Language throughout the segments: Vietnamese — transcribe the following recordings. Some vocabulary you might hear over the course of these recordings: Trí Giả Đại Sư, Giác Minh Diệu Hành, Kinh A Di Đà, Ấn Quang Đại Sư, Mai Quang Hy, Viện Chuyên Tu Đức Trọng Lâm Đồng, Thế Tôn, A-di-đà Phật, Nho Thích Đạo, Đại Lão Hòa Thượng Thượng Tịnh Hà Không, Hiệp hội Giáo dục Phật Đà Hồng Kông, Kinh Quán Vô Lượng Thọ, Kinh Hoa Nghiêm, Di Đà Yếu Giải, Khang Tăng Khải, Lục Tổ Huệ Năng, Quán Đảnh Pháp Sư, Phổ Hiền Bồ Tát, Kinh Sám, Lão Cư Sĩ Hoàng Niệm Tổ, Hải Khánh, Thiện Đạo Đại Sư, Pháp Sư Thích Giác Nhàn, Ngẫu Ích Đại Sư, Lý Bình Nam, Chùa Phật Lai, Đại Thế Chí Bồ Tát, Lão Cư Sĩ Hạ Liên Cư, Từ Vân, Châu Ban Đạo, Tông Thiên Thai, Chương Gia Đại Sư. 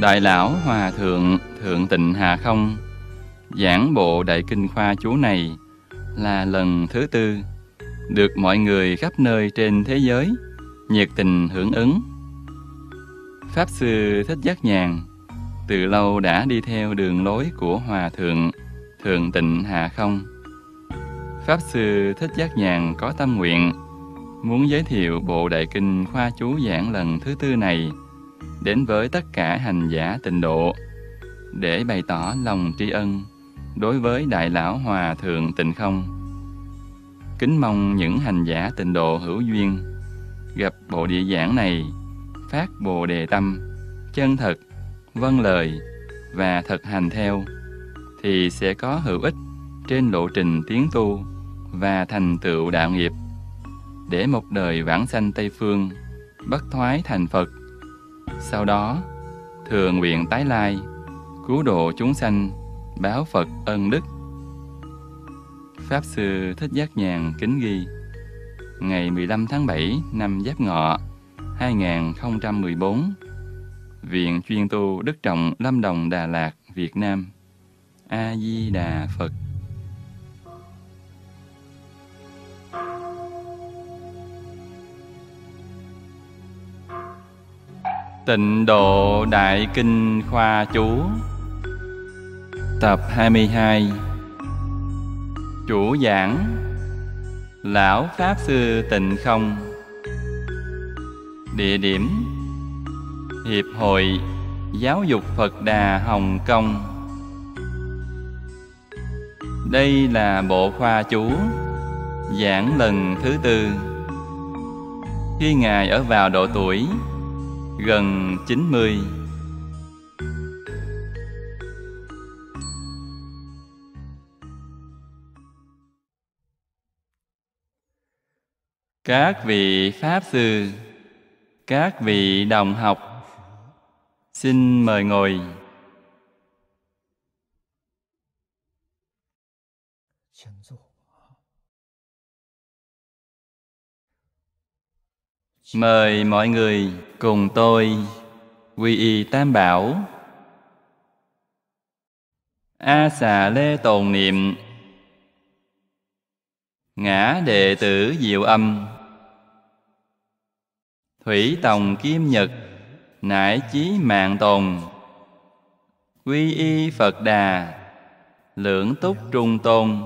Đại Lão Hòa Thượng Thượng Tịnh Hà Không giảng bộ Đại Kinh Khoa Chú này là lần thứ tư, được mọi người khắp nơi trên thế giới nhiệt tình hưởng ứng. Pháp Sư Thích Giác Nhàn từ lâu đã đi theo đường lối của Hòa Thượng Thượng Tịnh Hà Không. Pháp Sư Thích Giác Nhàn có tâm nguyện muốn giới thiệu bộ Đại Kinh Khoa Chú giảng lần thứ tư này đến với tất cả hành giả tịnh độ, để bày tỏ lòng tri ân đối với Đại Lão Hòa Thượng Tịnh Không. Kính mong những hành giả tịnh độ hữu duyên gặp bộ địa giảng này phát bồ đề tâm, chân thật, vâng lời và thực hành theo, thì sẽ có hữu ích trên lộ trình tiến tu và thành tựu đạo nghiệp, để một đời vãng sanh Tây Phương bất thoái thành Phật. Sau đó, thường nguyện tái lai, cứu độ chúng sanh, báo Phật ân đức. Pháp Sư Thích Giác Nhàn kính ghi, ngày 15 tháng 7 năm Giáp Ngọ 2014, Viện Chuyên Tu Đức Trọng Lâm Đồng, Đà Lạt, Việt Nam. A-di-đà Phật. Tịnh Độ Đại Kinh Khoa Chú, tập 22. Chủ giảng Lão Pháp Sư Tịnh Không. Địa điểm Hiệp hội Giáo dục Phật Đà Hồng Kông. Đây là bộ khoa chú giảng lần thứ tư, khi Ngài ở vào độ tuổi gần 90. Các vị Pháp Sư, các vị đồng học, xin mời ngồi. Mời mọi người cùng tôi quy y Tam Bảo, a xà lê tồn niệm, ngã đệ tử Diệu Âm, thủy tòng kim nhật, nải chí mạng tồn, quy y Phật Đà, lưỡng túc trung tôn,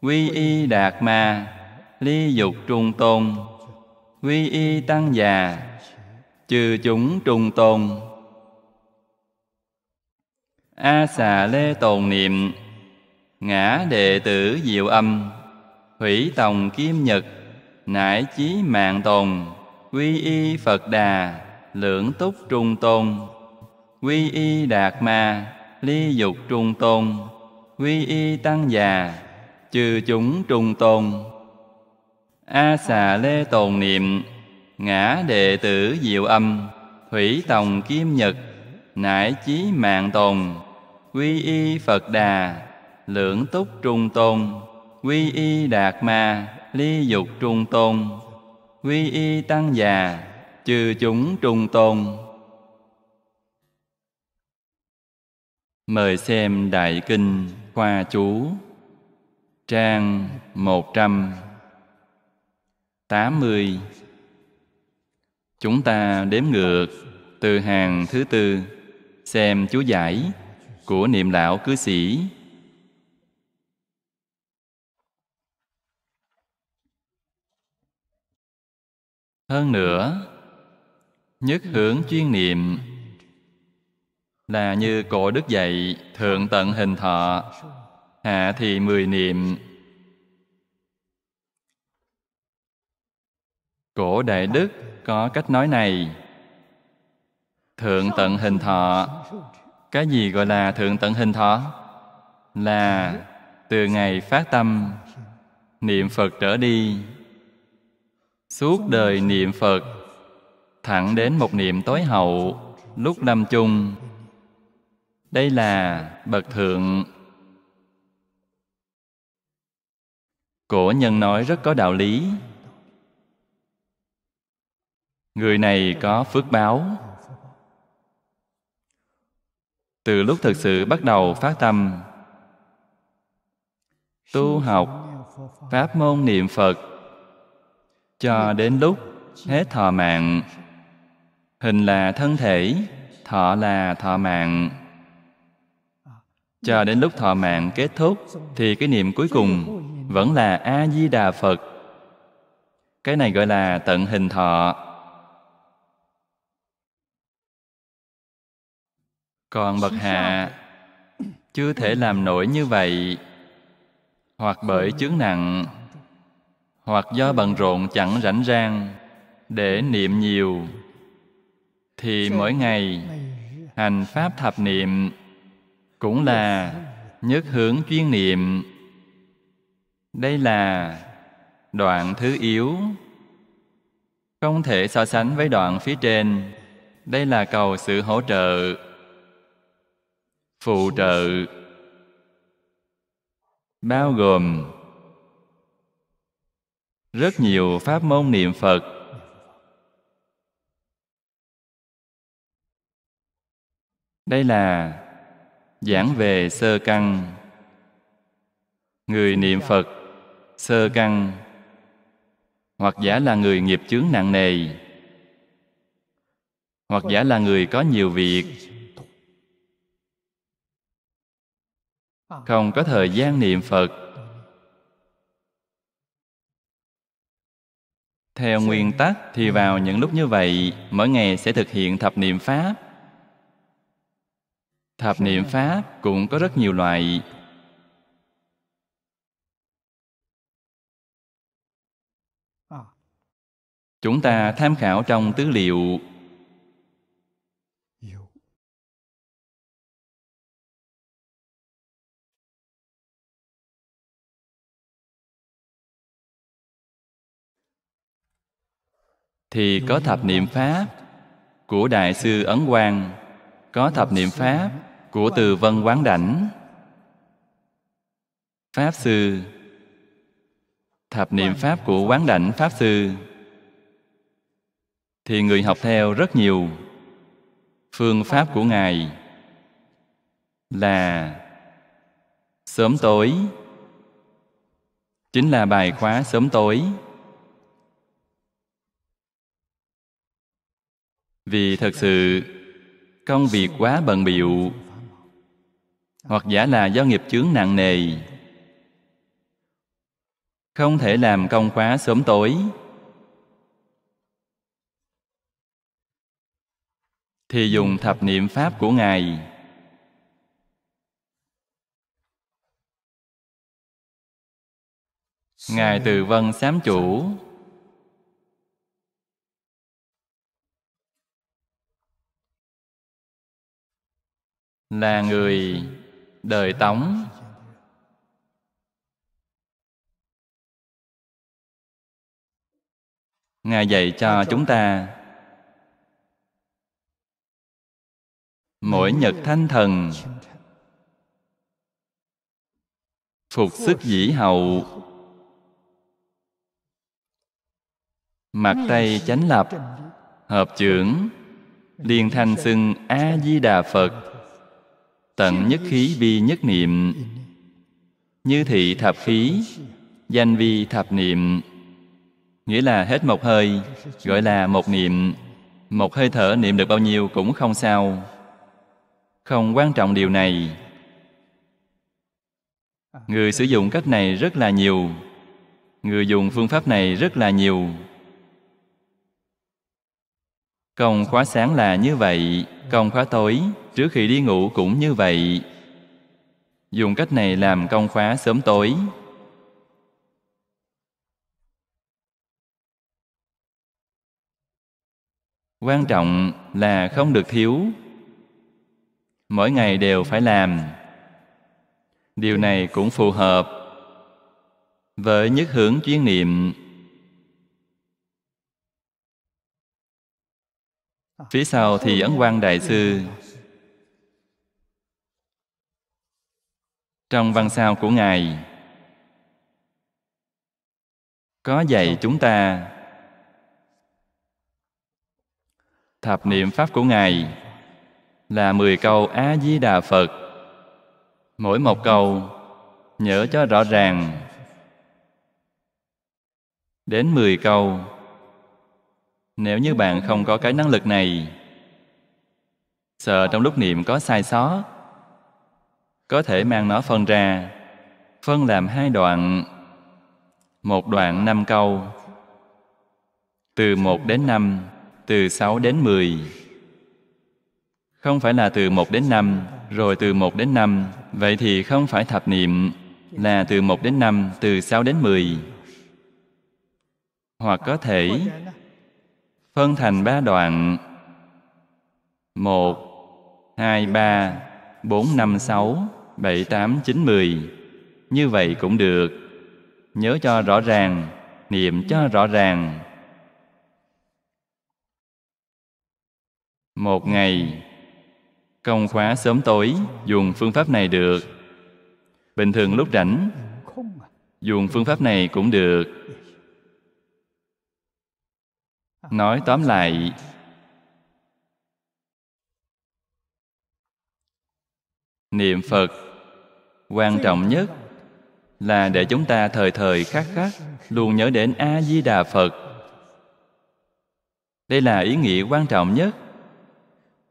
quy y Đạt Ma, ly dục trung tôn, quy y Tăng Già, chư chúng trung tôn. A xà lê tồn niệm, ngã đệ tử Diệu Âm, thủy tòng kim nhật, nải chí mạng tồn, quy y Phật Đà, lưỡng túc trung tôn, quy y Đạt Ma, ly dục trung tôn, quy y Tăng Già, chư chúng trung tôn. A xà lê tồn niệm, ngã đệ tử Diệu Âm, thủy tòng kim nhật, nải chí mạng tồn, quy y Phật Đà, lưỡng túc trung tôn, quy y Đạt Ma, ly dục trung tôn, quy y Tăng Già, chư chúng trung tôn. Mời xem Đại Kinh Khoa Chú, trang 180. Chúng ta đếm ngược từ hàng thứ tư, xem chú giải của niệm lão cư sĩ. Hơn nữa, nhất hướng chuyên niệm là như cổ đức dạy thượng tận hình thọ, hạ thì 10 niệm. Cổ đại đức có cách nói này: thượng tận hình thọ. Cái gì gọi là thượng tận hình thọ? Là từ ngày phát tâm niệm Phật trở đi, suốt đời niệm Phật, thẳng đến một niệm tối hậu lúc lâm chung. Đây là bậc thượng. Cổ nhân nói rất có đạo lý. Người này có phước báo. Từ lúc thực sự bắt đầu phát tâm tu học pháp môn niệm Phật cho đến lúc hết thọ mạng, hình là thân thể, thọ là thọ mạng, cho đến lúc thọ mạng kết thúc thì cái niệm cuối cùng vẫn là A-di-đà Phật. Cái này gọi là tận hình thọ. Còn bậc hạ chưa thể làm nổi như vậy, hoặc bởi chướng nặng, hoặc do bận rộn chẳng rảnh rang để niệm nhiều, thì mỗi ngày hành pháp thập niệm cũng là nhất hướng chuyên niệm. Đây là đoạn thứ yếu, không thể so sánh với đoạn phía trên. Đây là cầu sự hỗ trợ, phụ trợ, bao gồm rất nhiều pháp môn niệm Phật. Đây là giảng về sơ căn. Người niệm Phật sơ căn, hoặc giả là người nghiệp chướng nặng nề, hoặc giả là người có nhiều việc, không có thời gian niệm Phật. Theo nguyên tắc thì vào những lúc như vậy, mỗi ngày sẽ thực hiện thập niệm pháp. Thập niệm pháp cũng có rất nhiều loại. Chúng ta tham khảo trong tư liệu. Thì có thập niệm pháp của Đại sư Ấn Quang, có thập niệm pháp của Từ Vân Quán Đảnh Pháp Sư, thập niệm pháp của Quán Đảnh Pháp Sư. Thì người học theo rất nhiều. Phương pháp của Ngài là sớm tối, chính là bài khóa sớm tối. Vì thật sự công việc quá bận bịu, hoặc giả là do nghiệp chướng nặng nề, không thể làm công khóa sớm tối, thì dùng thập niệm pháp của Ngài. Ngài Từ Vân Sám Chủ là người đời Tống. Ngài dạy cho chúng ta mỗi nhật thanh thần, phục sức dĩ hậu, mặt tay chánh lập, hợp chưởng, liên thanh xưng A-di-đà Phật, tận nhất khí vi nhất niệm, như thị thập khí, danh vi thập niệm. Nghĩa là hết một hơi, gọi là một niệm. Một hơi thở niệm được bao nhiêu cũng không sao, không quan trọng điều này. Người sử dụng cách này rất là nhiều, người dùng phương pháp này rất là nhiều. Công khóa sáng là như vậy, công khóa tối trước khi đi ngủ cũng như vậy. Dùng cách này làm công khóa sớm tối. Quan trọng là không được thiếu, mỗi ngày đều phải làm. Điều này cũng phù hợp với nhất hướng chuyên niệm. Phía sau thì Ấn Quang Đại Sư, trong văn sao của Ngài có dạy chúng ta thập niệm pháp của Ngài. là 10 câu A-di-đà Phật. Mỗi một câu nhớ cho rõ ràng, đến 10 câu. Nếu như bạn không có cái năng lực này, sợ trong lúc niệm có sai sót, có thể mang nó phân ra, phân làm 2 đoạn. Một đoạn 5 câu, từ 1 đến 5, từ 6 đến 10. Không phải là từ 1 đến 5, rồi từ 1 đến 5, vậy thì không phải thập niệm, là từ 1 đến 5, từ 6 đến 10. Hoặc có thể phân thành 3 đoạn, 1, 2, 3, 4, 5, 6, 7, 8, 9, 10. Như vậy cũng được. Nhớ cho rõ ràng, niệm cho rõ ràng. Một ngày, công khóa sớm tối, dùng phương pháp này được. Bình thường lúc rảnh, dùng phương pháp này cũng được. Nói tóm lại, niệm Phật quan trọng nhất là để chúng ta thời thời khắc khắc luôn nhớ đến A-di-đà Phật. Đây là ý nghĩa quan trọng nhất.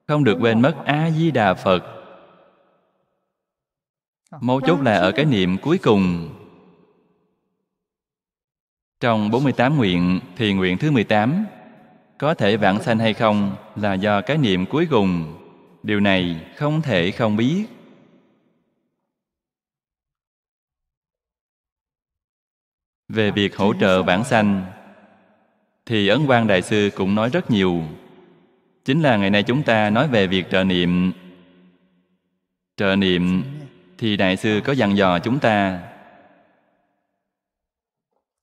Không được quên mất A-di-đà Phật. Mấu chốt là ở cái niệm cuối cùng. Trong 48 nguyện thì nguyện thứ 18 có thể vãng sanh hay không là do cái niệm cuối cùng. Điều này không thể không biết. Về việc hỗ trợ vãng sanh thì Ấn Quang Đại Sư cũng nói rất nhiều. Chính là ngày nay chúng ta nói về việc trợ niệm. Trợ niệm thì Đại Sư có dặn dò chúng ta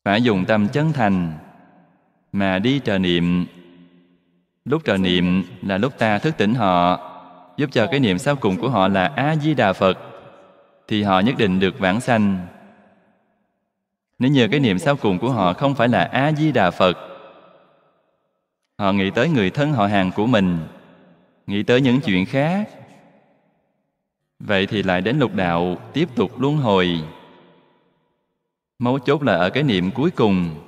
phải dùng tâm chân thành mà đi trợ niệm. Lúc trợ niệm là lúc ta thức tỉnh họ, giúp cho cái niệm sau cùng của họ là A-di-đà Phật, thì họ nhất định được vãng sanh. Nếu như cái niệm sau cùng của họ không phải là A-di-đà Phật, họ nghĩ tới người thân họ hàng của mình, nghĩ tới những chuyện khác, vậy thì lại đến lục đạo, tiếp tục luân hồi. Mấu chốt là ở cái niệm cuối cùng.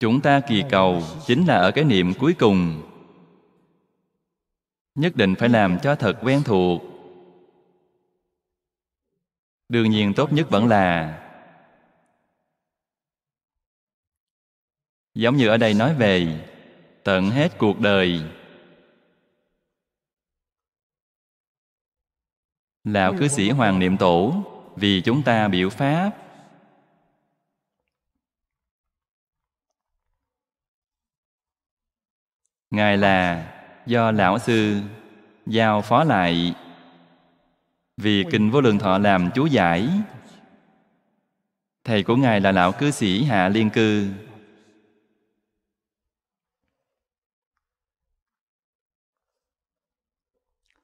Chúng ta kỳ cầu chính là ở cái niệm cuối cùng. Nhất định phải làm cho thật quen thuộc. Đương nhiên tốt nhất vẫn là giống như ở đây nói về tận hết cuộc đời. Lão Cư Sĩ Hoàng Niệm Tổ vì chúng ta biểu pháp. Ngài là do Lão Sư giao phó lại, vì Kinh Vô Lượng Thọ làm chú giải. Thầy của Ngài là Lão Cư Sĩ Hạ Liên Cư.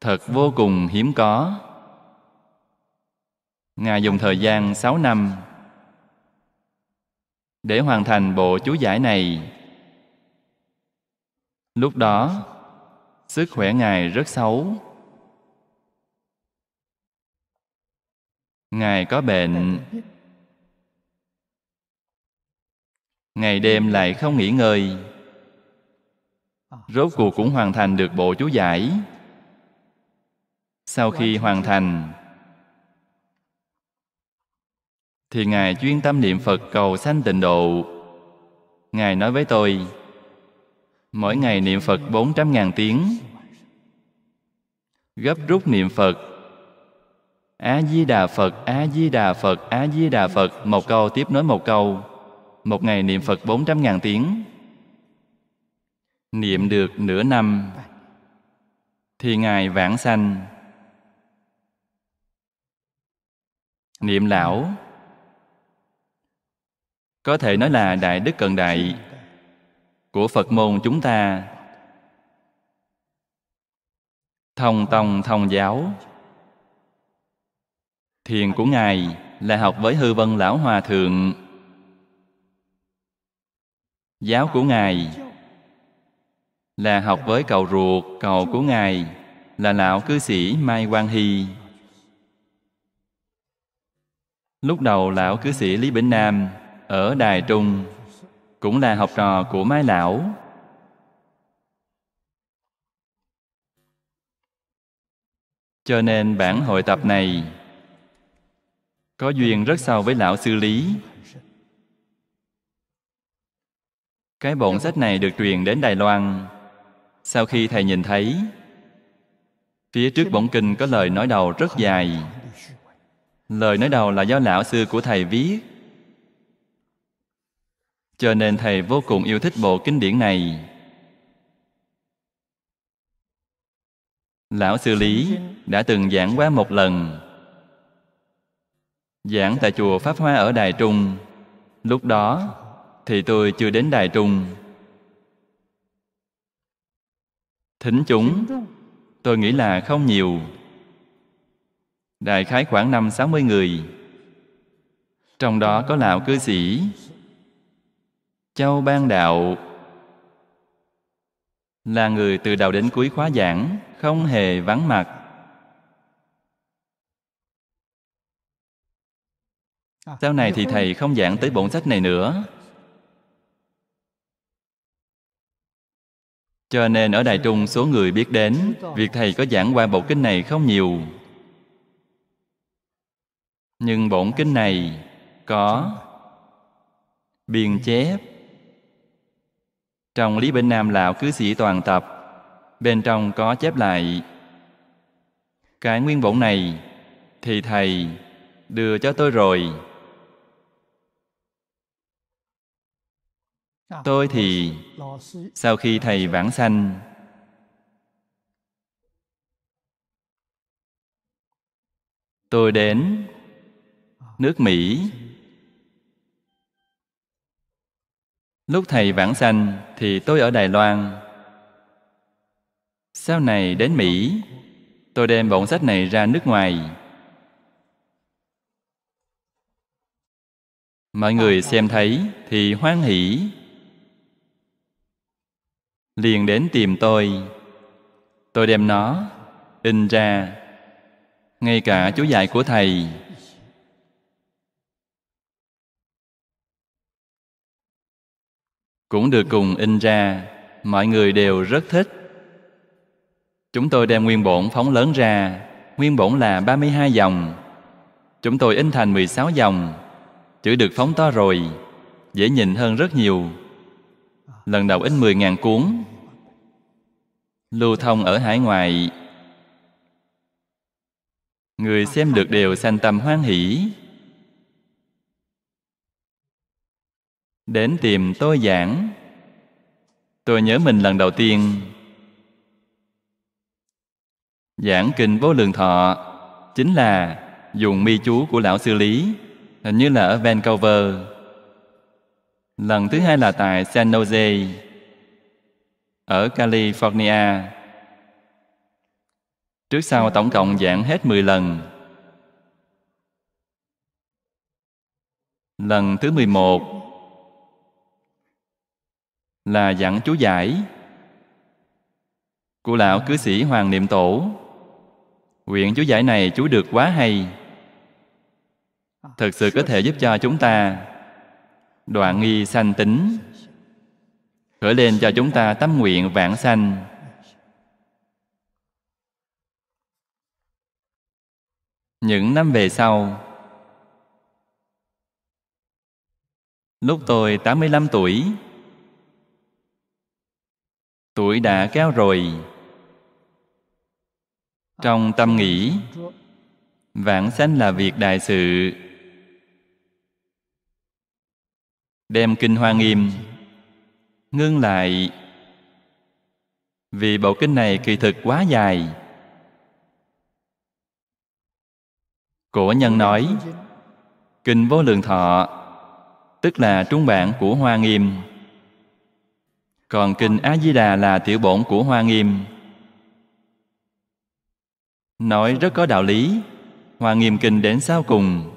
Thật vô cùng hiếm có. Ngài dùng thời gian 6 năm để hoàn thành bộ chú giải này. Lúc đó, sức khỏe Ngài rất xấu. Ngài có bệnh. Ngày đêm lại không nghỉ ngơi. Rốt cuộc cũng hoàn thành được bộ chú giải. Sau khi hoàn thành, thì Ngài chuyên tâm niệm Phật cầu sanh tịnh độ. Ngài nói với tôi, mỗi ngày niệm Phật 400.000 tiếng, gấp rút niệm Phật. A-di-đà Phật, A-di-đà Phật, A-di-đà Phật, một câu tiếp nối một câu. Một ngày niệm Phật 400.000 tiếng. Niệm được nửa năm thì Ngài vãng sanh. Niệm lão có thể nói là đại đức cận đại của Phật môn chúng ta. Thông tông thông giáo. Thiền của Ngài là học với Hư Vân Lão Hòa Thượng. Giáo của Ngài là học với cậu ruột, cậu của Ngài là Lão Cư Sĩ Mai Quang Hy. Lúc đầu Lão Cư Sĩ Lý Bình Nam ở Đài Trung cũng là học trò của Mai Lão. Cho nên bản hội tập này có duyên rất sâu với Lão Sư Lý. Cái bổn sách này được truyền đến Đài Loan. Sau khi Thầy nhìn thấy, phía trước bổn kinh có lời nói đầu rất dài. Lời nói đầu là do Lão Sư của Thầy viết. Cho nên Thầy vô cùng yêu thích bộ kinh điển này. Lão Sư Lý đã từng giảng qua một lần. Giảng tại Chùa Pháp Hoa ở Đài Trung. Lúc đó thì tôi chưa đến Đài Trung. Thính chúng, tôi nghĩ là không nhiều. Đại khái khoảng 50-60 người. Trong đó có Lão Cư Sĩ Châu Ban Đạo, là người từ đầu đến cuối khóa giảng không hề vắng mặt. Sau này thì Thầy không giảng tới bổn sách này nữa. Cho nên ở Đài Trung số người biết đến việc Thầy có giảng qua bộ kinh này không nhiều. Nhưng bổn kinh này có biên chép trong Lý Bình Nam Lão Cư Sĩ toàn tập. Bên trong có chép lại cái nguyên bổn này thì Thầy đưa cho tôi rồi. Tôi thì sau khi Thầy vãng sanh, tôi đến nước Mỹ. Lúc Thầy vãng sanh thì tôi ở Đài Loan. Sau này đến Mỹ, tôi đem bổn sách này ra nước ngoài. Mọi người xem thấy thì hoan hỷ, liền đến tìm tôi. Tôi đem nó in ra, ngay cả chú giải của Thầy. Cũng được cùng in ra, mọi người đều rất thích. Chúng tôi đem nguyên bổn phóng lớn ra, nguyên bổn là 32 dòng. Chúng tôi in thành 16 dòng, chữ được phóng to rồi, dễ nhìn hơn rất nhiều. Lần đầu in 10.000 cuốn, lưu thông ở hải ngoại. Người xem được đều sanh tâm hoan hỷ, đến tìm tôi giảng. Tôi nhớ mình lần đầu tiên giảng Kinh Vô Lượng Thọ chính là dùng mi chú của Lão Sư Lý, hình như là ở Vancouver. Lần thứ hai là tại San Jose ở California. Trước sau tổng cộng giảng hết 10 lần. Lần thứ 11 là giảng chú giải của Lão Cư Sĩ Hoàng Niệm Tổ. Quyển chú giải này chú được quá hay, thật sự có thể giúp cho chúng ta đoạn nghi sanh tính, khởi lên cho chúng ta tâm nguyện vãng sanh. Những năm về sau, lúc tôi 85 tuổi, tuổi đã cao rồi, trong tâm nghĩ vãng sanh là việc đại sự, đem Kinh Hoa Nghiêm ngưng lại, vì bộ kinh này kỳ thực quá dài. Cổ nhân nói Kinh Vô Lượng Thọ tức là trung bản của Hoa Nghiêm, còn Kinh A Di Đà là tiểu bổn của Hoa Nghiêm. Nói rất có đạo lý. Hoa Nghiêm Kinh đến sau cùng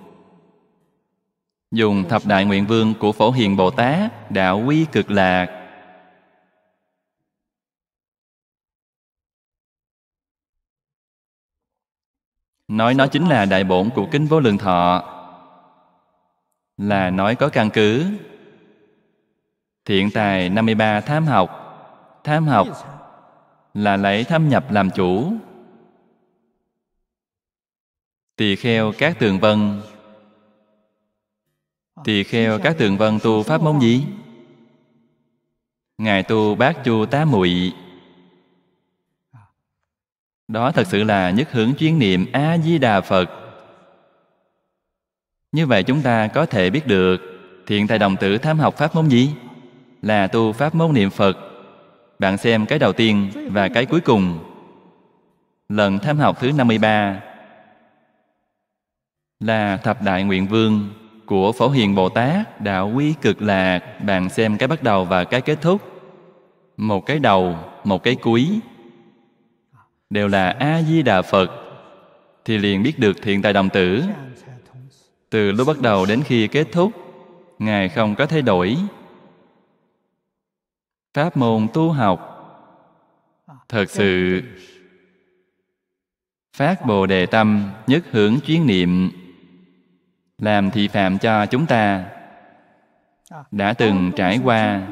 dùng thập đại nguyện vương của Phổ Hiền Bồ Tát, đạo quy cực lạc, Nói nó chính là đại bổn của Kinh Vô Lượng Thọ, là nói có căn cứ. Thiện tài 53 tham học. Tham học là lấy tham nhập làm chủ. Tỳ kheo Các Tường Vân. Tỳ kheo Các Tường Vân tu pháp môn gì? Ngài tu Bát Chu Tá Muội. Đó thật sự là nhất hướng chuyên niệm A-di-đà Phật. Như vậy chúng ta có thể biết được thiện tài đồng tử tham học pháp môn gì? Là tu pháp môn niệm Phật. Bạn xem cái đầu tiên và cái cuối cùng. Lần tham học thứ 53 là thập đại nguyện vương của Phổ Hiền Bồ Tát, Đạo Quy Cực Lạc. Bạn xem cái bắt đầu và cái kết thúc. Một cái đầu, một cái cuối, đều là A-di-đà Phật. Thì liền biết được thiện tài đồng tử từ lúc bắt đầu đến khi kết thúc, Ngài không có thay đổi. Pháp môn tu học thật sự phát Bồ Đề tâm, nhất hướng chuyên niệm, làm thị phạm cho chúng ta đã từng trải qua.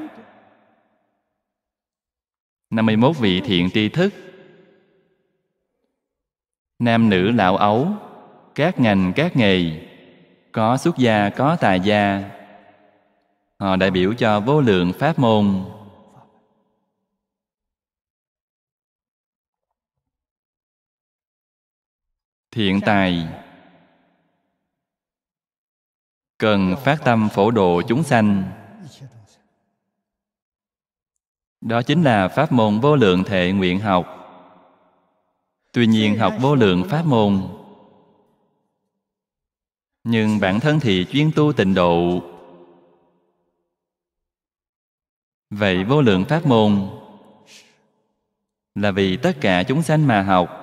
51 vị thiện tri thức, nam nữ lão ấu, các ngành các nghề, có xuất gia có tài gia, họ đại biểu cho vô lượng pháp môn. Thiện tài cần phát tâm phổ độ chúng sanh. Đó chính là pháp môn vô lượng thệ nguyện học. Tuy nhiên học vô lượng pháp môn, nhưng bản thân thì chuyên tu tịnh độ. Vậy vô lượng pháp môn là vì tất cả chúng sanh mà học.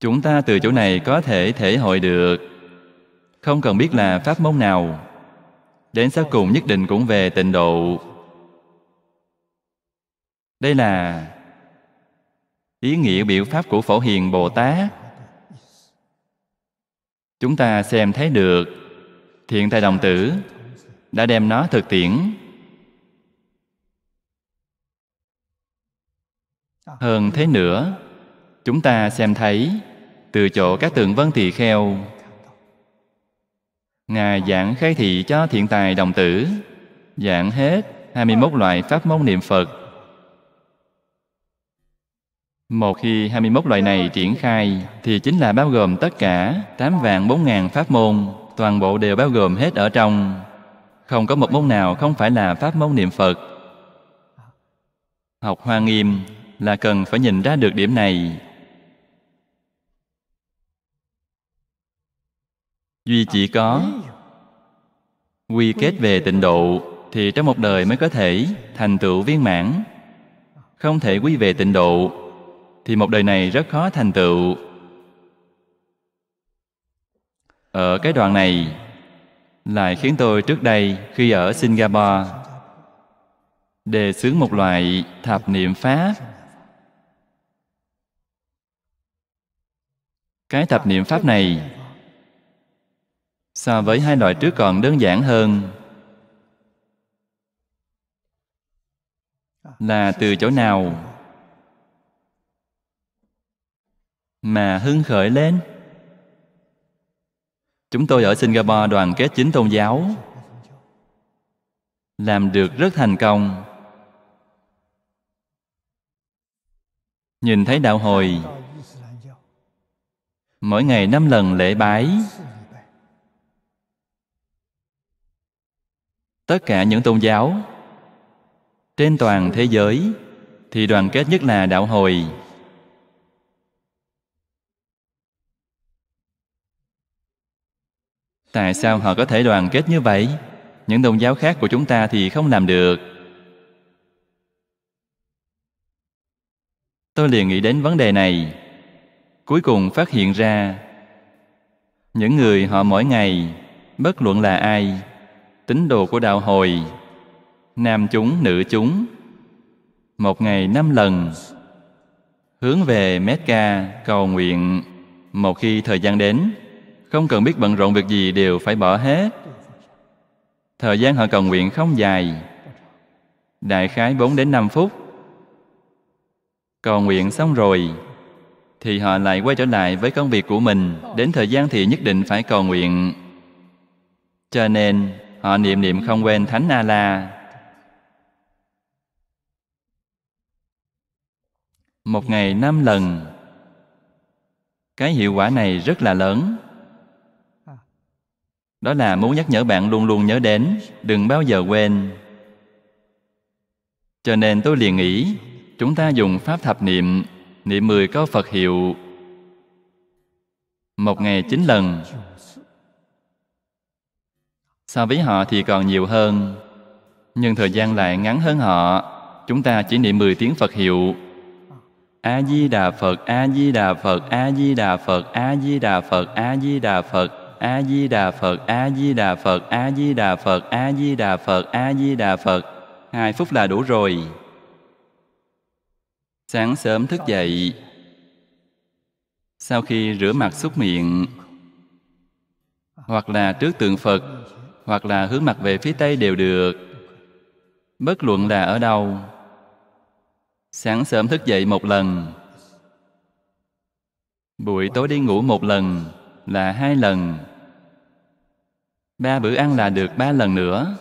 Chúng ta từ chỗ này có thể thể hội được, không cần biết là pháp môn nào, đến sau cùng nhất định cũng về tịnh độ. Đây là ý nghĩa biểu pháp của Phổ Hiền Bồ Tát. Chúng ta xem thấy được thiện tài đồng tử đã đem nó thực tiễn. Hơn thế nữa, chúng ta xem thấy từ chỗ Các Tường Vân tỳ kheo, Ngài giảng khai thị cho thiện tài đồng tử, giảng hết 21 loại pháp môn niệm Phật. Một khi 21 loại này triển khai thì chính là bao gồm tất cả 84000 pháp môn, toàn bộ đều bao gồm hết ở trong. Không có một môn nào không phải là pháp môn niệm Phật. Học Hoa Nghiêm là cần phải nhìn ra được điểm này. Duy chỉ có quy kết về tịnh độ thì trong một đời mới có thể thành tựu viên mãn. Không thể quy về tịnh độ thì một đời này rất khó thành tựu. Ở cái đoạn này lại khiến tôi trước đây khi ở Singapore đề xướng một loại thập niệm pháp. Cái thập niệm pháp này so với hai loại trước còn đơn giản hơn. Là từ chỗ nào mà hưng khởi lên? Chúng tôi ở Singapore đoàn kết 9 tôn giáo, làm được rất thành công. Nhìn thấy đạo hồi mỗi ngày 5 lần lễ bái. Tất cả những tôn giáo trên toàn thế giới thì đoàn kết nhất là đạo hồi. Tại sao họ có thể đoàn kết như vậy? Những tôn giáo khác của chúng ta thì không làm được. Tôi liền nghĩ đến vấn đề này. Cuối cùng phát hiện ra những người họ mỗi ngày, bất luận là ai, tín đồ của đạo hồi, nam chúng, nữ chúng, một ngày 5 lần hướng về Mecca cầu nguyện. Một khi thời gian đến, không cần biết bận rộn việc gì đều phải bỏ hết. Thời gian họ cầu nguyện không dài, đại khái 4 đến 5 phút. Cầu nguyện xong rồi, thì họ lại quay trở lại với công việc của mình. Đến thời gian thì nhất định phải cầu nguyện. Cho nên, họ niệm niệm không quên Thánh A-la. Một ngày 5 lần. Cái hiệu quả này rất là lớn. Đó là muốn nhắc nhở bạn luôn luôn nhớ đến, đừng bao giờ quên. Cho nên tôi liền nghĩ, chúng ta dùng Pháp thập niệm, niệm 10 câu Phật hiệu. Một ngày 9 lần. So với họ thì còn nhiều hơn, nhưng thời gian lại ngắn hơn họ. Chúng ta chỉ niệm 10 tiếng Phật hiệu. A-di-đà Phật, A-di-đà Phật, A-di-đà Phật, A-di-đà Phật, A-di-đà Phật, A-di-đà Phật, A-di-đà Phật, A-di-đà Phật, A-di-đà Phật, A-di-đà Phật. 2 phút là đủ rồi. Sáng sớm thức dậy, sau khi rửa mặt súc miệng, hoặc là trước tượng Phật, hoặc là hướng mặt về phía Tây đều được, bất luận là ở đâu. Sáng sớm thức dậy 1 lần, buổi tối đi ngủ 1 lần là 2 lần, 3 bữa ăn là được 3 lần nữa.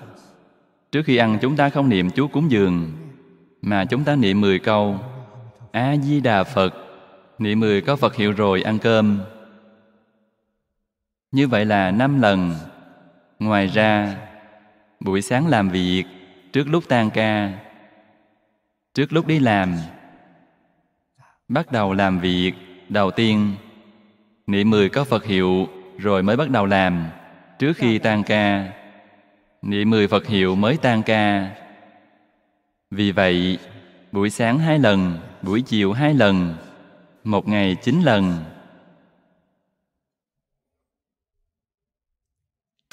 Trước khi ăn chúng ta không niệm chú cúng dường, mà chúng ta niệm 10 câu A-di-đà Phật, niệm 10 câu Phật hiệu rồi ăn cơm. Như vậy là 5 lần. Ngoài ra, buổi sáng làm việc, trước lúc tan ca, trước lúc đi làm, bắt đầu làm việc, đầu tiên niệm 10 câu Phật hiệu rồi mới bắt đầu làm. Trước khi tan ca, niệm 10 Phật hiệu mới tan ca. Vì vậy, buổi sáng 2 lần, buổi chiều 2 lần, một ngày 9 lần.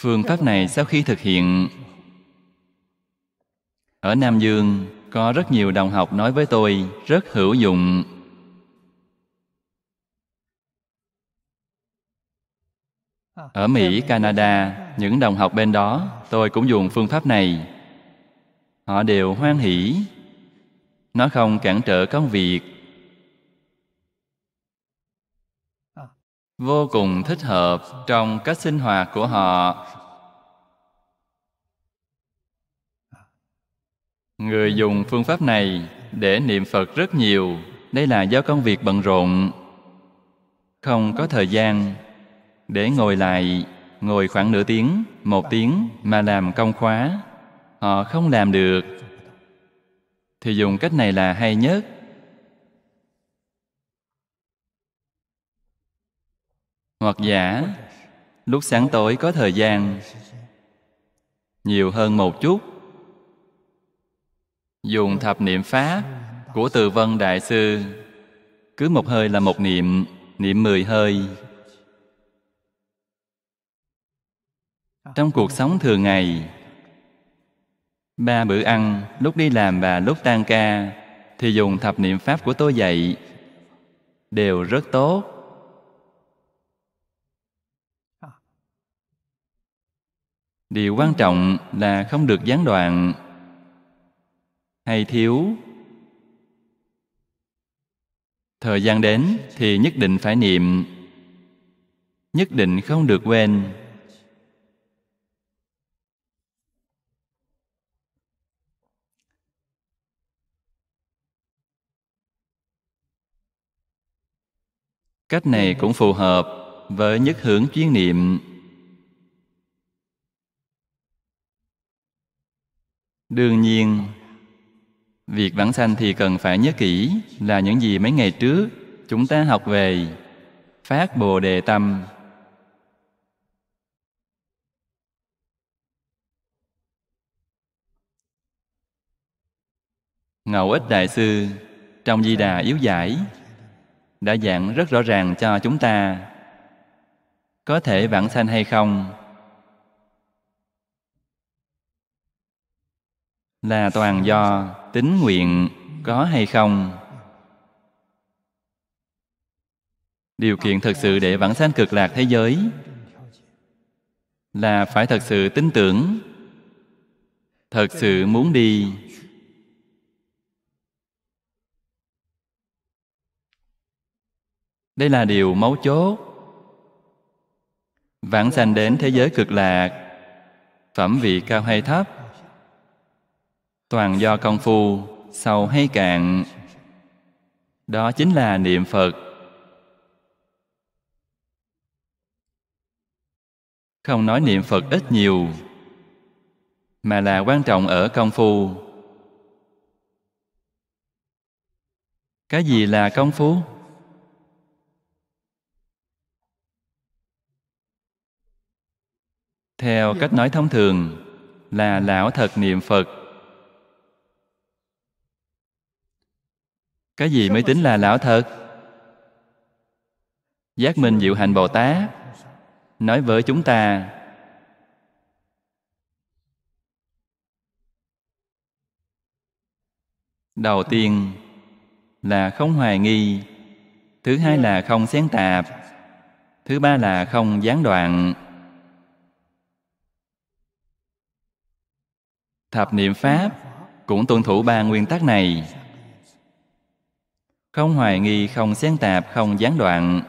Phương pháp này sau khi thực hiện, ở Nam Dương có rất nhiều đồng học nói với tôi rất hữu dụng. Ở Mỹ, Canada, những đồng học bên đó tôi cũng dùng phương pháp này. Họ đều hoan hỷ. Nó không cản trở công việc. Vô cùng thích hợp trong cách sinh hoạt của họ. Người dùng phương pháp này để niệm Phật rất nhiều. Đây là do công việc bận rộn, không có thời gian để ngồi lại, ngồi khoảng nửa tiếng, 1 tiếng mà làm công khóa. Họ không làm được, thì dùng cách này là hay nhất. Hoặc giả, lúc sáng tối có thời gian nhiều hơn một chút, dùng thập niệm Pháp của Từ Vân Đại Sư. Cứ 1 hơi là 1 niệm, niệm 10 hơi. Trong cuộc sống thường ngày, 3 bữa ăn, lúc đi làm và lúc tan ca, thì dùng thập niệm Pháp của tôi dạy, đều rất tốt. Điều quan trọng là không được gián đoạn hay thiếu. Thời gian đến thì nhất định phải niệm, nhất định không được quên. Cách này cũng phù hợp với nhất hướng chuyên niệm. Đương nhiên, việc vãng sanh thì cần phải nhớ kỹ là những gì mấy ngày trước chúng ta học về phát Bồ Đề Tâm. Ngẫu Ích Đại Sư trong Di Đà Yếu Giải đã giảng rất rõ ràng cho chúng ta có thể vãng sanh hay không là toàn do tín nguyện có hay không. Điều kiện thật sự để vãng sanh cực lạc thế giới là phải thật sự tin tưởng, thật sự muốn đi. Đây là điều mấu chốt. Vãng sanh đến thế giới cực lạc, phẩm vị cao hay thấp, toàn do công phu sâu hay cạn. Đó chính là niệm Phật. Không nói niệm Phật ít nhiều, mà là quan trọng ở công phu. Cái gì là công phu? Theo cách nói thông thường là lão thật niệm Phật. Cái gì mới tính là lão thật? Giác Minh Diệu Hành Bồ Tát nói với chúng ta, đầu tiên là không hoài nghi, thứ hai là không xén tạp, thứ ba là không gián đoạn. Thập niệm Pháp cũng tuân thủ ba nguyên tắc này: không hoài nghi, không xén tạp, không gián đoạn.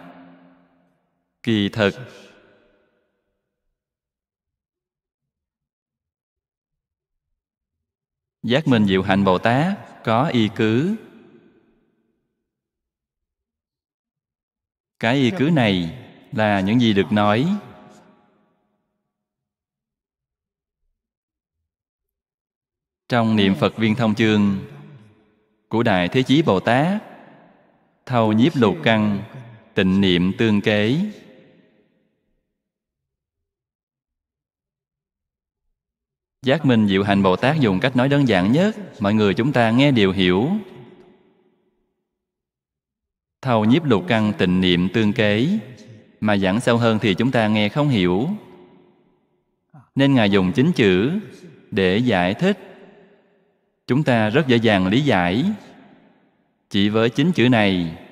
Kỳ thực Giác Minh Diệu Hạnh Bồ Tát có y cứ. Cái y cứ này là những gì được nói. Trong niệm Phật viên thông chương của Đại Thế Chí Bồ Tát, thâu nhiếp lục căn, tịnh niệm tương kế. Giác Minh Diệu Hành Bồ Tát dùng cách nói đơn giản nhất, mọi người chúng ta nghe đều hiểu. Thâu nhiếp lục căn, tịnh niệm tương kế. Mà giảng sâu hơn thì chúng ta nghe không hiểu, nên Ngài dùng 9 chữ để giải thích. Chúng ta rất dễ dàng lý giải chỉ với 9 chữ này.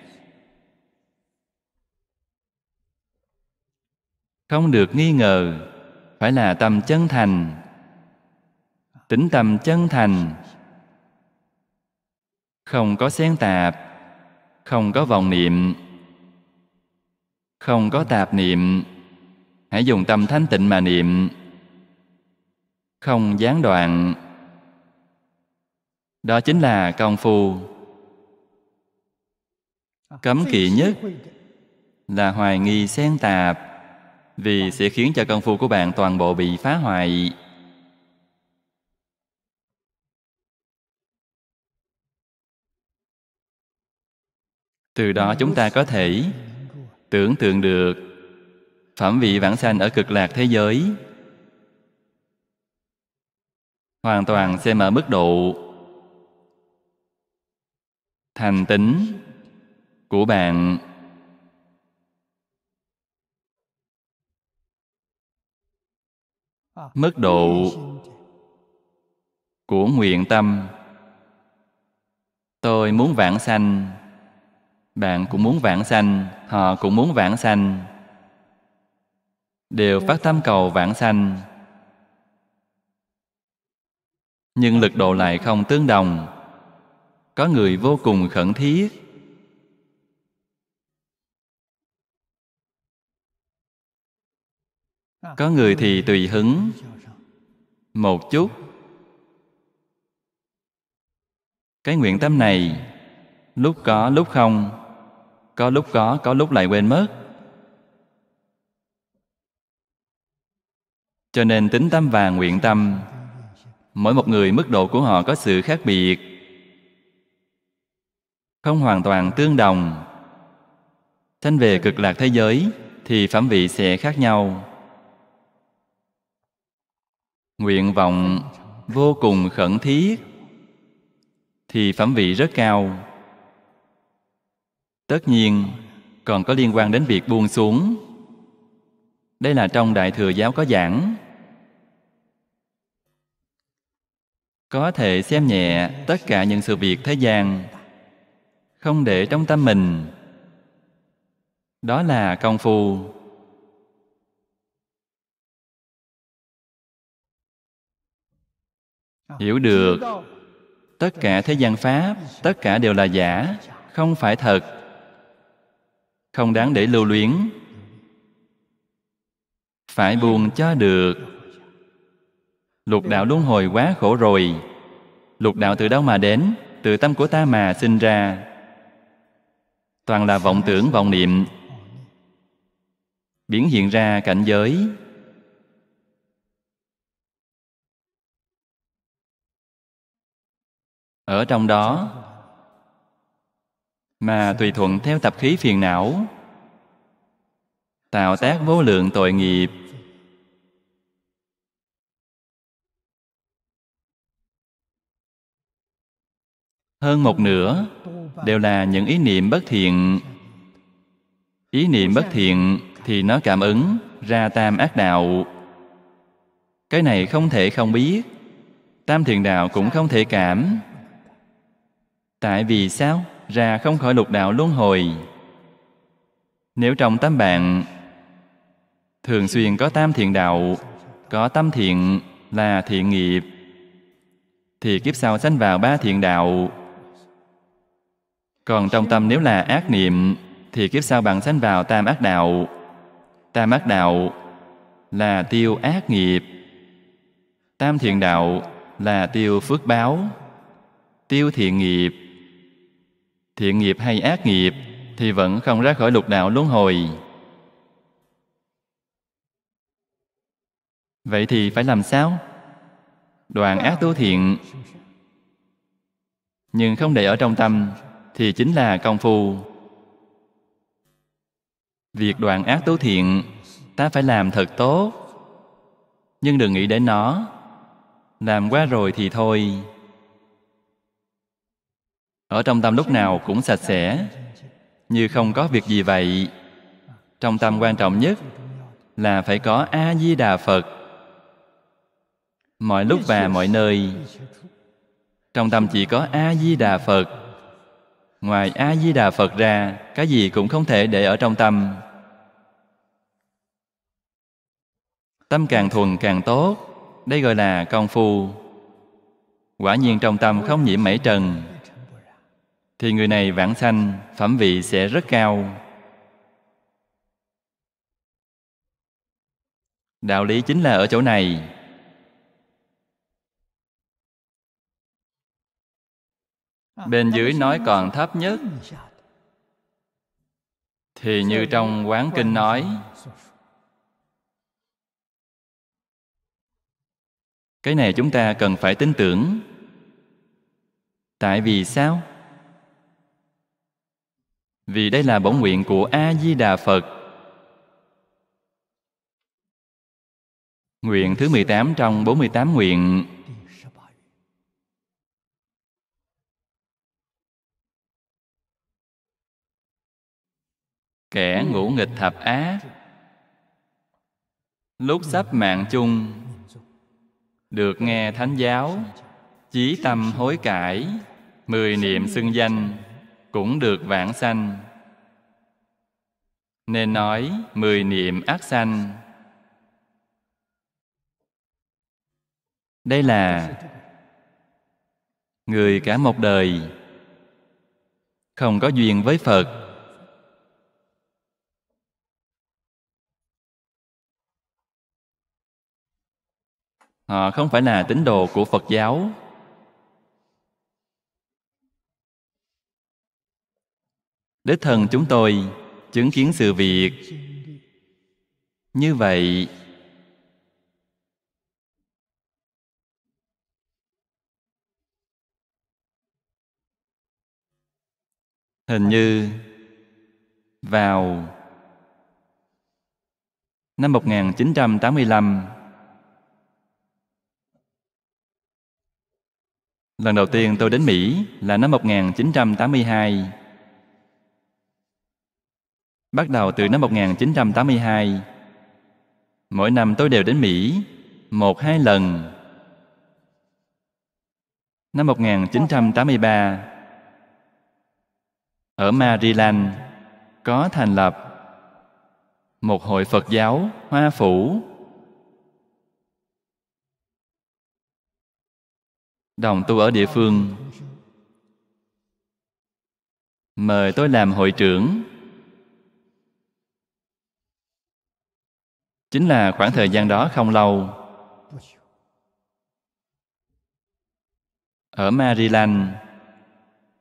Không được nghi ngờ, phải là tâm chân thành, tĩnh tâm chân thành, không có xen tạp, không có vọng niệm, không có tạp niệm. Hãy dùng tâm thanh tịnh mà niệm, không gián đoạn. Đó chính là công phu. Cấm kỵ nhất là hoài nghi xen tạp, vì sẽ khiến cho công phu của bạn toàn bộ bị phá hoại. Từ đó chúng ta có thể tưởng tượng được phẩm vị vãng sanh ở cực lạc thế giới hoàn toàn xem ở mức độ thành tín của bạn. Mức độ của nguyện tâm. Tôi muốn vãng sanh, bạn cũng muốn vãng sanh, họ cũng muốn vãng sanh, đều phát tâm cầu vãng sanh. Nhưng lực độ lại không tương đồng. Có người vô cùng khẩn thiết, có người thì tùy hứng một chút. Cái nguyện tâm này lúc có lúc không, có lúc có lúc lại quên mất. Cho nên tín tâm và nguyện tâm, mỗi một người mức độ của họ có sự khác biệt, không hoàn toàn tương đồng. Sanh về cực lạc thế giới thì phẩm vị sẽ khác nhau. Nguyện vọng vô cùng khẩn thiết thì phẩm vị rất cao. Tất nhiên còn có liên quan đến việc buông xuống. Đây là trong Đại Thừa Giáo có giảng. Có thể xem nhẹ tất cả những sự việc thế gian, không để trong tâm mình, Đó là công phu. Hiểu được tất cả thế gian pháp, tất cả đều là giả, không phải thật, không đáng để lưu luyến. Phải buồn cho được. Lục đạo luân hồi quá khổ rồi. Lục đạo từ đâu mà đến? Từ tâm của ta mà sinh ra. Toàn là vọng tưởng, vọng niệm, biến hiện ra cảnh giới. Ở trong đó mà tùy thuận theo tập khí phiền não, tạo tác vô lượng tội nghiệp. Hơn một nửa đều là những ý niệm bất thiện. Ý niệm bất thiện thì nó cảm ứng ra tam ác đạo. Cái này không thể không biết. Tam thiện đạo cũng không thể cảm. Tại vì sao? Ra không khỏi lục đạo luân hồi. Nếu trong tâm bạn thường xuyên có tam thiện đạo, có tâm thiện là thiện nghiệp, thì kiếp sau sanh vào ba thiện đạo. Còn trong tâm nếu là ác niệm, thì kiếp sau bạn sanh vào tam ác đạo. Tam ác đạo là tiêu ác nghiệp. Tam thiện đạo là tiêu phước báo, tiêu thiện nghiệp. Thiện nghiệp hay ác nghiệp thì vẫn không ra khỏi lục đạo luân hồi. Vậy thì phải làm sao? Đoạn ác tu thiện, nhưng không để ở trong tâm, thì chính là công phu. Việc đoạn ác tu thiện ta phải làm thật tốt, nhưng đừng nghĩ đến nó. Làm qua rồi thì thôi. Ở trong tâm lúc nào cũng sạch sẽ, như không có việc gì vậy. Trong tâm quan trọng nhất là phải có A-di-đà Phật. Mọi lúc và mọi nơi, trong tâm chỉ có A-di-đà Phật. Ngoài A-di-đà Phật ra, cái gì cũng không thể để ở trong tâm. Tâm càng thuần càng tốt, đây gọi là công phu. Quả nhiên trong tâm không nhiễm mảy trần, thì người này vãng sanh, phẩm vị sẽ rất cao. Đạo lý chính là ở chỗ này. Bên dưới nói còn thấp nhất, thì như trong Quán Kinh nói, cái này chúng ta cần phải tin tưởng. Tại vì sao? Vì đây là bổn nguyện của A-di-đà Phật. Nguyện thứ 18 trong 48 nguyện. Kẻ ngũ nghịch thập ác, lúc sắp mạng chung, được nghe thánh giáo, chí tâm hối cải, 10 niệm xưng danh, cũng được vãng sanh. Nên nói 10 niệm ác sanh. Đây là người cả một đời không có duyên với Phật. Họ không phải là tín đồ của Phật giáo. Đích thân chúng tôi chứng kiến sự việc như vậy. Hình như vào năm 1985, lần đầu tiên tôi đến Mỹ là năm 1982. Bắt đầu từ năm 1982, mỗi năm tôi đều đến Mỹ 1-2 lần. Năm 1983, ở Maryland có thành lập Một hội Phật giáo, Hoa Phủ, đồng tu ở địa phương mời tôi làm hội trưởng. Chính là khoảng thời gian đó không lâu, ở Maryland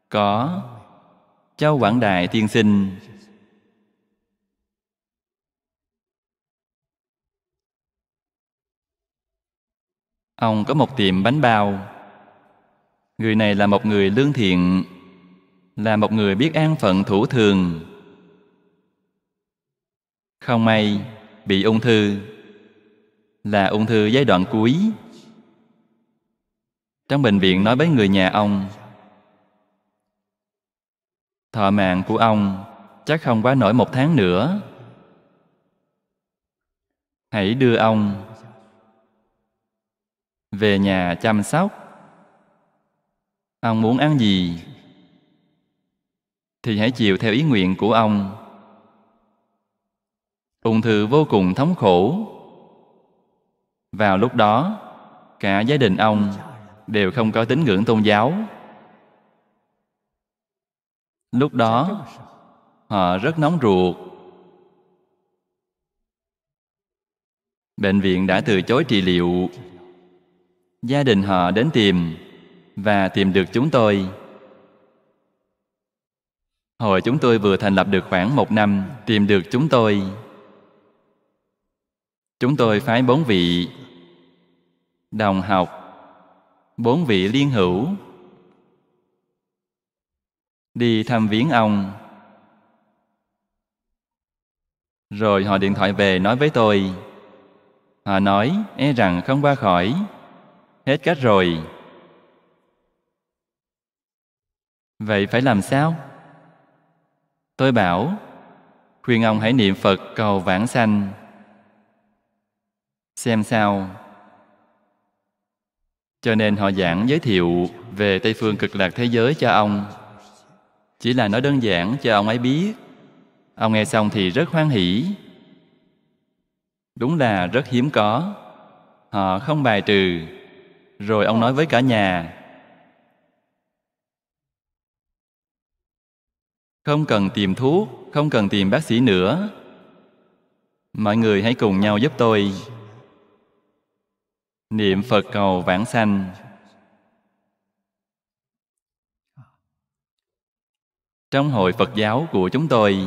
có Châu Quảng Đại tiên sinh. Ông có một tiệm bánh bao. Người này là một người lương thiện, là một người biết an phận thủ thường. Không may bị ung thư, là ung thư giai đoạn cuối. Trong bệnh viện nói với người nhà ông, thọ mạng của ông chắc không quá nổi 1 tháng nữa, hãy đưa ông về nhà chăm sóc. Ông muốn ăn gì thì hãy chiều theo ý nguyện của ông. Ung thư vô cùng thống khổ. Vào lúc đó, cả gia đình ông đều không có tín ngưỡng tôn giáo. Lúc đó, họ rất nóng ruột. Bệnh viện đã từ chối trị liệu. Gia đình họ đến tìm và tìm được chúng tôi. Hồi chúng tôi vừa thành lập được khoảng 1 năm, tìm được chúng tôi. Chúng tôi phái 4 vị đồng học, 4 vị liên hữu đi thăm viếng ông. Rồi họ điện thoại về nói với tôi. Họ nói e rằng không qua khỏi, hết cách rồi. Vậy phải làm sao? Tôi bảo, khuyên ông hãy niệm Phật cầu vãng sanh. Xem sao. Cho nên họ giảng giới thiệu về Tây Phương Cực Lạc thế giới cho ông. Chỉ là nói đơn giản cho ông ấy biết. Ông nghe xong thì rất hoan hỷ. Đúng là rất hiếm có. Họ không bài trừ. Rồi ông nói với cả nhà, không cần tìm thuốc, không cần tìm bác sĩ nữa. Mọi người hãy cùng nhau giúp tôi niệm Phật cầu vãng sanh. Trong hội Phật giáo của chúng tôi,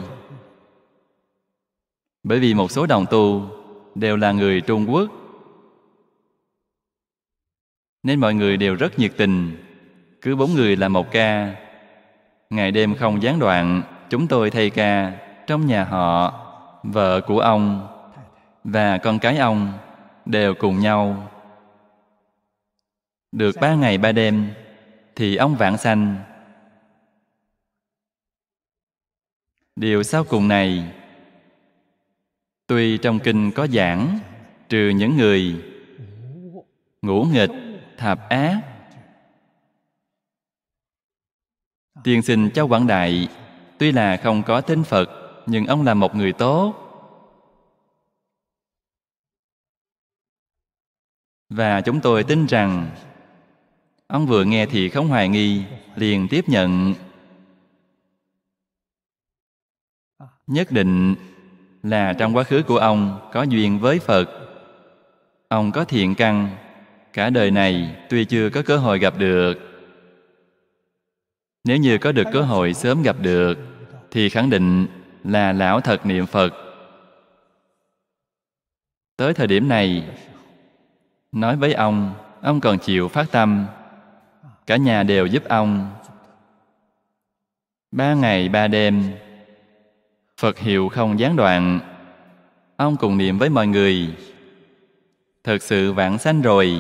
bởi vì một số đồng tu đều là người Trung Quốc, nên mọi người đều rất nhiệt tình. Cứ 4 người là 1 ca. Ngày đêm không gián đoạn, chúng tôi thay ca trong nhà họ. Vợ của ông và con cái ông đều cùng nhau. Được 3 ngày 3 đêm thì ông vãng sanh. Điều sau cùng này, tuy trong kinh có giảng, trừ những người ngũ nghịch, thạp ác. Tiên sinh Châu Quảng Đại tuy là không có tin Phật, nhưng ông là một người tốt. Và chúng tôi tin rằng ông vừa nghe thì không hoài nghi, liền tiếp nhận. Nhất định là trong quá khứ của ông có duyên với Phật. Ông có thiện căn, cả đời này tuy chưa có cơ hội gặp được, nếu như có được cơ hội sớm gặp được thì khẳng định là lão thật niệm Phật. Tới thời điểm này, nói với ông còn chịu phát tâm. Cả nhà đều giúp ông. 3 ngày 3 đêm, Phật hiệu không gián đoạn. Ông cùng niệm với mọi người. Thật sự vãng sanh rồi.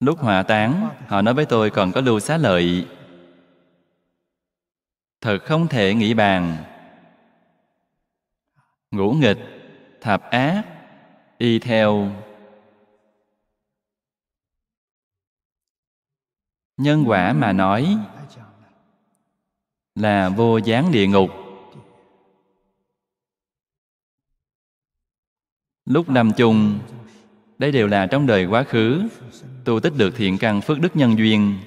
Lúc hỏa táng, họ nói với tôi còn có lưu xá lợi. Thật không thể nghĩ bàn. Ngũ nghịch, thạp ác, y theo. Nhân quả mà nói là vô gián địa ngục. lúc nằm chung, đây đều là trong đời quá khứ tu tích được thiện căn phước đức nhân duyên,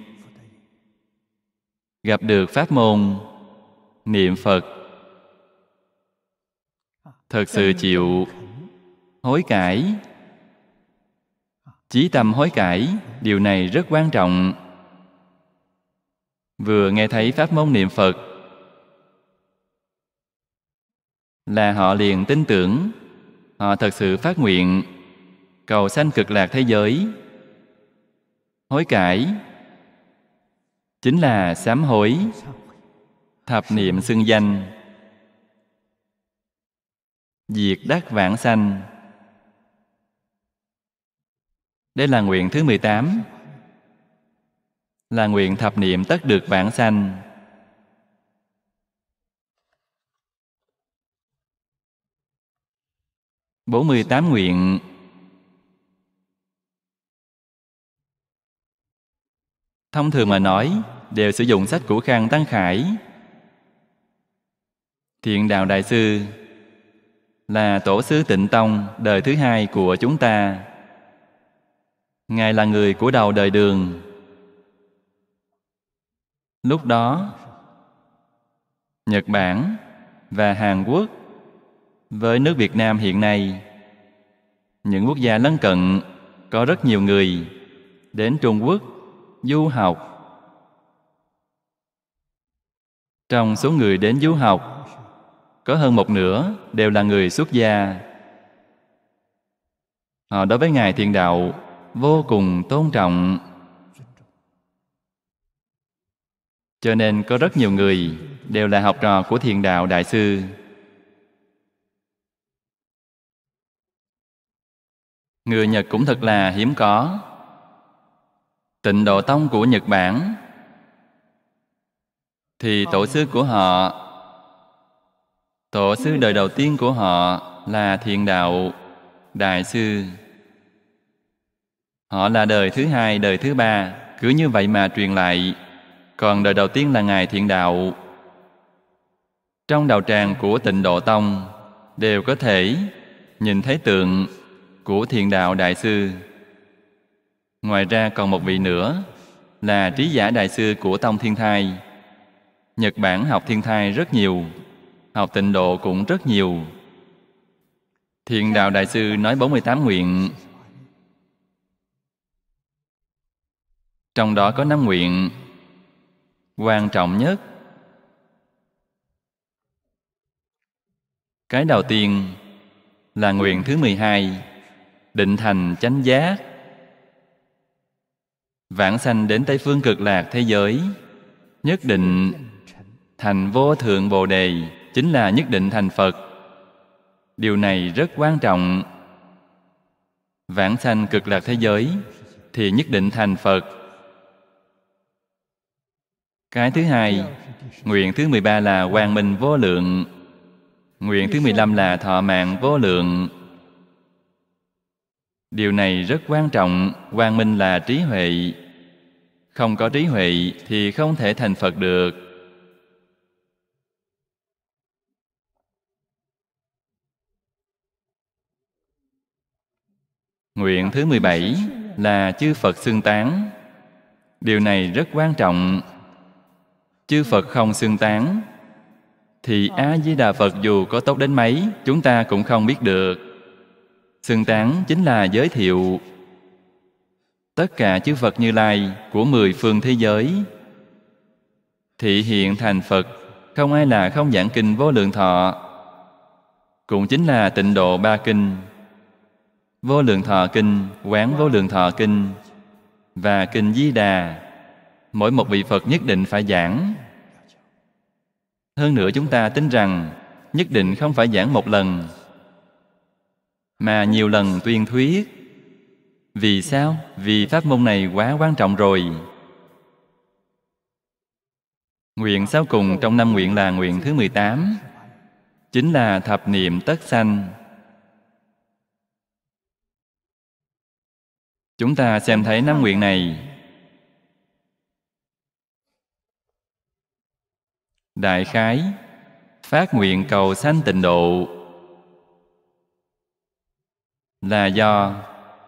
gặp được pháp môn niệm Phật, thật sự chịu hối cải, chí tâm hối cải, điều này rất quan trọng. Vừa nghe thấy pháp môn niệm Phật là họ liền tin tưởng, họ thật sự phát nguyện cầu sanh cực lạc thế giới. Hối cải chính là sám hối, thập niệm xưng danh, diệt đắc vãng sanh. Đây là nguyện thứ 18, là nguyện thập niệm tất được vãng sanh. Bốn mươi tám nguyện, thông thường mà nói đều sử dụng sách của Khang Tăng Khải. Thiện Đạo Đại Sư là tổ sư Tịnh Tông đời thứ hai của chúng ta. Ngài là người của đầu đời Đường. Lúc đó, Nhật Bản và Hàn Quốc với nước Việt Nam hiện nay, những quốc gia lân cận có rất nhiều người đến Trung Quốc du học. Trong số người đến du học, có hơn một nửa đều là người xuất gia. Họ đối với Ngài Thiện Đạo vô cùng tôn trọng. Cho nên có rất nhiều người đều là học trò của Thiện Đạo Đại Sư. Người Nhật cũng thật là hiếm có. Tịnh Độ Tông của Nhật Bản thì tổ sư của họ, tổ sư đời đầu tiên của họ là Thiện Đạo Đại Sư. Họ là đời thứ hai, đời thứ ba, cứ như vậy mà truyền lại. Còn đời đầu tiên là Ngài Thiện Đạo. Trong đạo tràng của Tịnh Độ Tông đều có thể nhìn thấy tượng của Thiện Đạo Đại Sư. Ngoài ra còn một vị nữa là Trí Giả Đại Sư của Tông Thiên Thai. Nhật Bản học Thiên Thai rất nhiều, học Tịnh Độ cũng rất nhiều. Thiện Đạo Đại Sư nói 48 nguyện. Trong đó có 5 nguyện quan trọng nhất. Cái đầu tiên là nguyện thứ 12, định thành chánh giác, vãng sanh đến Tây Phương Cực Lạc thế giới, nhất định thành vô thượng Bồ Đề, chính là nhất định thành Phật. Điều này rất quan trọng. Vãng sanh Cực Lạc thế giới thì nhất định thành Phật. Cái thứ hai, nguyện thứ 13 là quang minh vô lượng. Nguyện thứ 15 là thọ mạng vô lượng. Điều này rất quan trọng. Quang minh là trí huệ. Không có trí huệ thì không thể thành Phật được. Nguyện thứ 17 là chư Phật xưng tán. Điều này rất quan trọng. Chư Phật không xưng tán thì A-di-đà Phật dù có tốt đến mấy chúng ta cũng không biết được. Xưng tán chính là giới thiệu tất cả chư Phật Như Lai của 10 phương thế giới thị hiện thành Phật. Không ai là không giảng kinh Vô Lượng Thọ, cũng chính là Tịnh Độ ba kinh: Vô Lượng Thọ Kinh, Quán Vô Lượng Thọ Kinh và Kinh Di Đà. Mỗi một vị Phật nhất định phải giảng. Hơn nữa chúng ta tin rằng nhất định không phải giảng một lần mà nhiều lần tuyên thuyết. Vì sao? Vì pháp môn này quá quan trọng rồi. Nguyện sau cùng trong năm nguyện là nguyện thứ 18, chính là thập niệm tất sanh. Chúng ta xem thấy năm nguyện này, đại khái phát nguyện cầu sanh Tịnh Độ. là do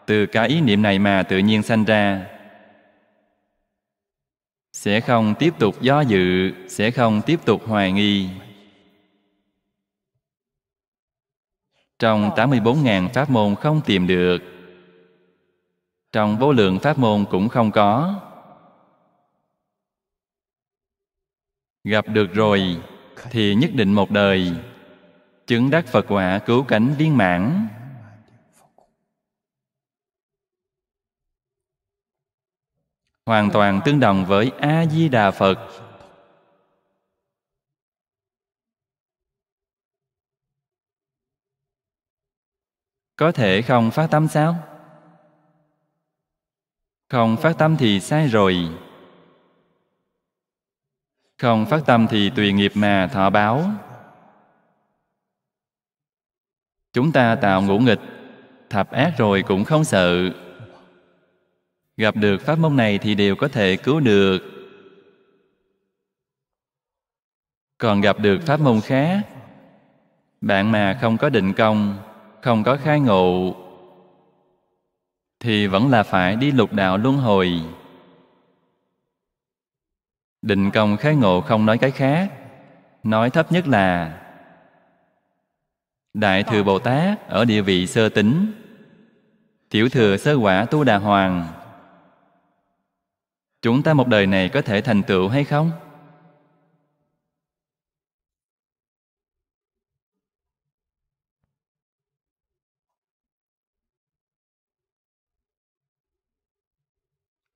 từ cái ý niệm này mà tự nhiên sanh ra, sẽ không tiếp tục do dự, sẽ không tiếp tục hoài nghi. Trong 84.000 pháp môn không tìm được, trong vô lượng pháp môn cũng không có. Gặp được rồi thì nhất định một đời chứng đắc Phật quả cứu cánh viên mãn. Hoàn toàn tương đồng với A-di-đà Phật. Có thể không phát tâm sao? Không phát tâm thì sai rồi. Không phát tâm thì tùy nghiệp mà thọ báo. Chúng ta tạo ngũ nghịch, thập ác rồi cũng không sợ. Gặp được pháp môn này thì đều có thể cứu được. Còn gặp được pháp môn khác, bạn mà không có định công, không có khai ngộ, thì vẫn là phải đi lục đạo luân hồi. Định công khai ngộ không nói cái khác, nói thấp nhất là Đại Thừa Bồ Tát ở địa vị sơ tính, Tiểu Thừa Sơ Quả Tu Đà Hoàng. Chúng ta một đời này có thể thành tựu hay không?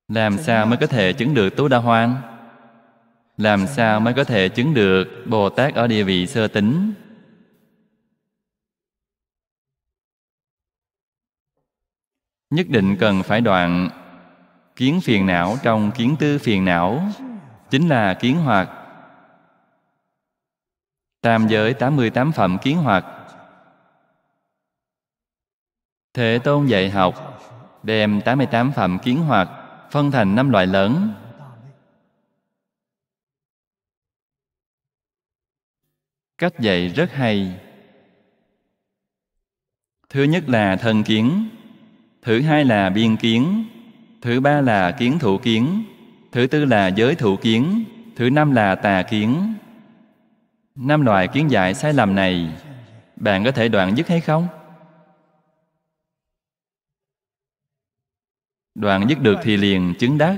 Làm sao mới có thể chứng được Tu Đà Hoàng? Làm sao mới có thể chứng được Bồ Tát ở địa vị sơ tính? Nhất định cần phải đoạn kiến phiền não trong kiến tư phiền não, chính là kiến hoặc. Tam giới 88 phẩm kiến hoặc. Thế Tôn dạy học đem 88 phẩm kiến hoặc phân thành 5 loại lớn. Cách dạy rất hay. Thứ nhất là thân kiến, thứ hai là biên kiến, thứ ba là kiến thủ kiến, thứ tư là giới thủ kiến, thứ năm là tà kiến. 5 loại kiến giải sai lầm này, bạn có thể đoạn dứt hay không? Đoạn dứt được thì liền chứng đắc.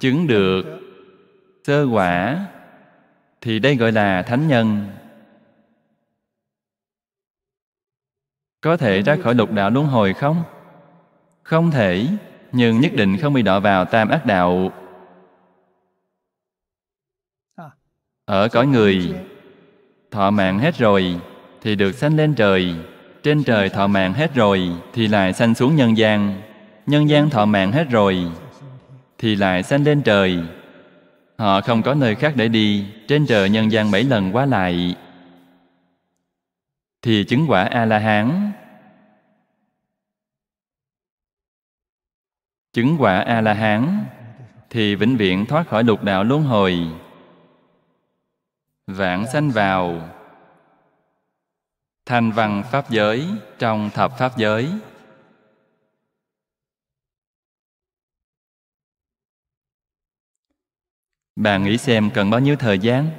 Chứng được sơ quả thì đây gọi là thánh nhân. Có thể ra khỏi lục đạo luân hồi không? Không thể, nhưng nhất định không bị đọa vào tam ác đạo. Ở cõi người, thọ mạng hết rồi thì được sanh lên trời, trên trời thọ mạng hết rồi thì lại sanh xuống nhân gian, nhân gian thọ mạng hết rồi thì lại sanh lên trời. Họ không có nơi khác để đi, trên trời nhân gian 7 lần qua lại thì chứng quả A-la-hán. Chứng quả A-la-hán thì vĩnh viễn thoát khỏi lục đạo luân hồi, vãng sanh vào thành văn pháp giới trong thập pháp giới. Bạn nghĩ xem cần bao nhiêu thời gian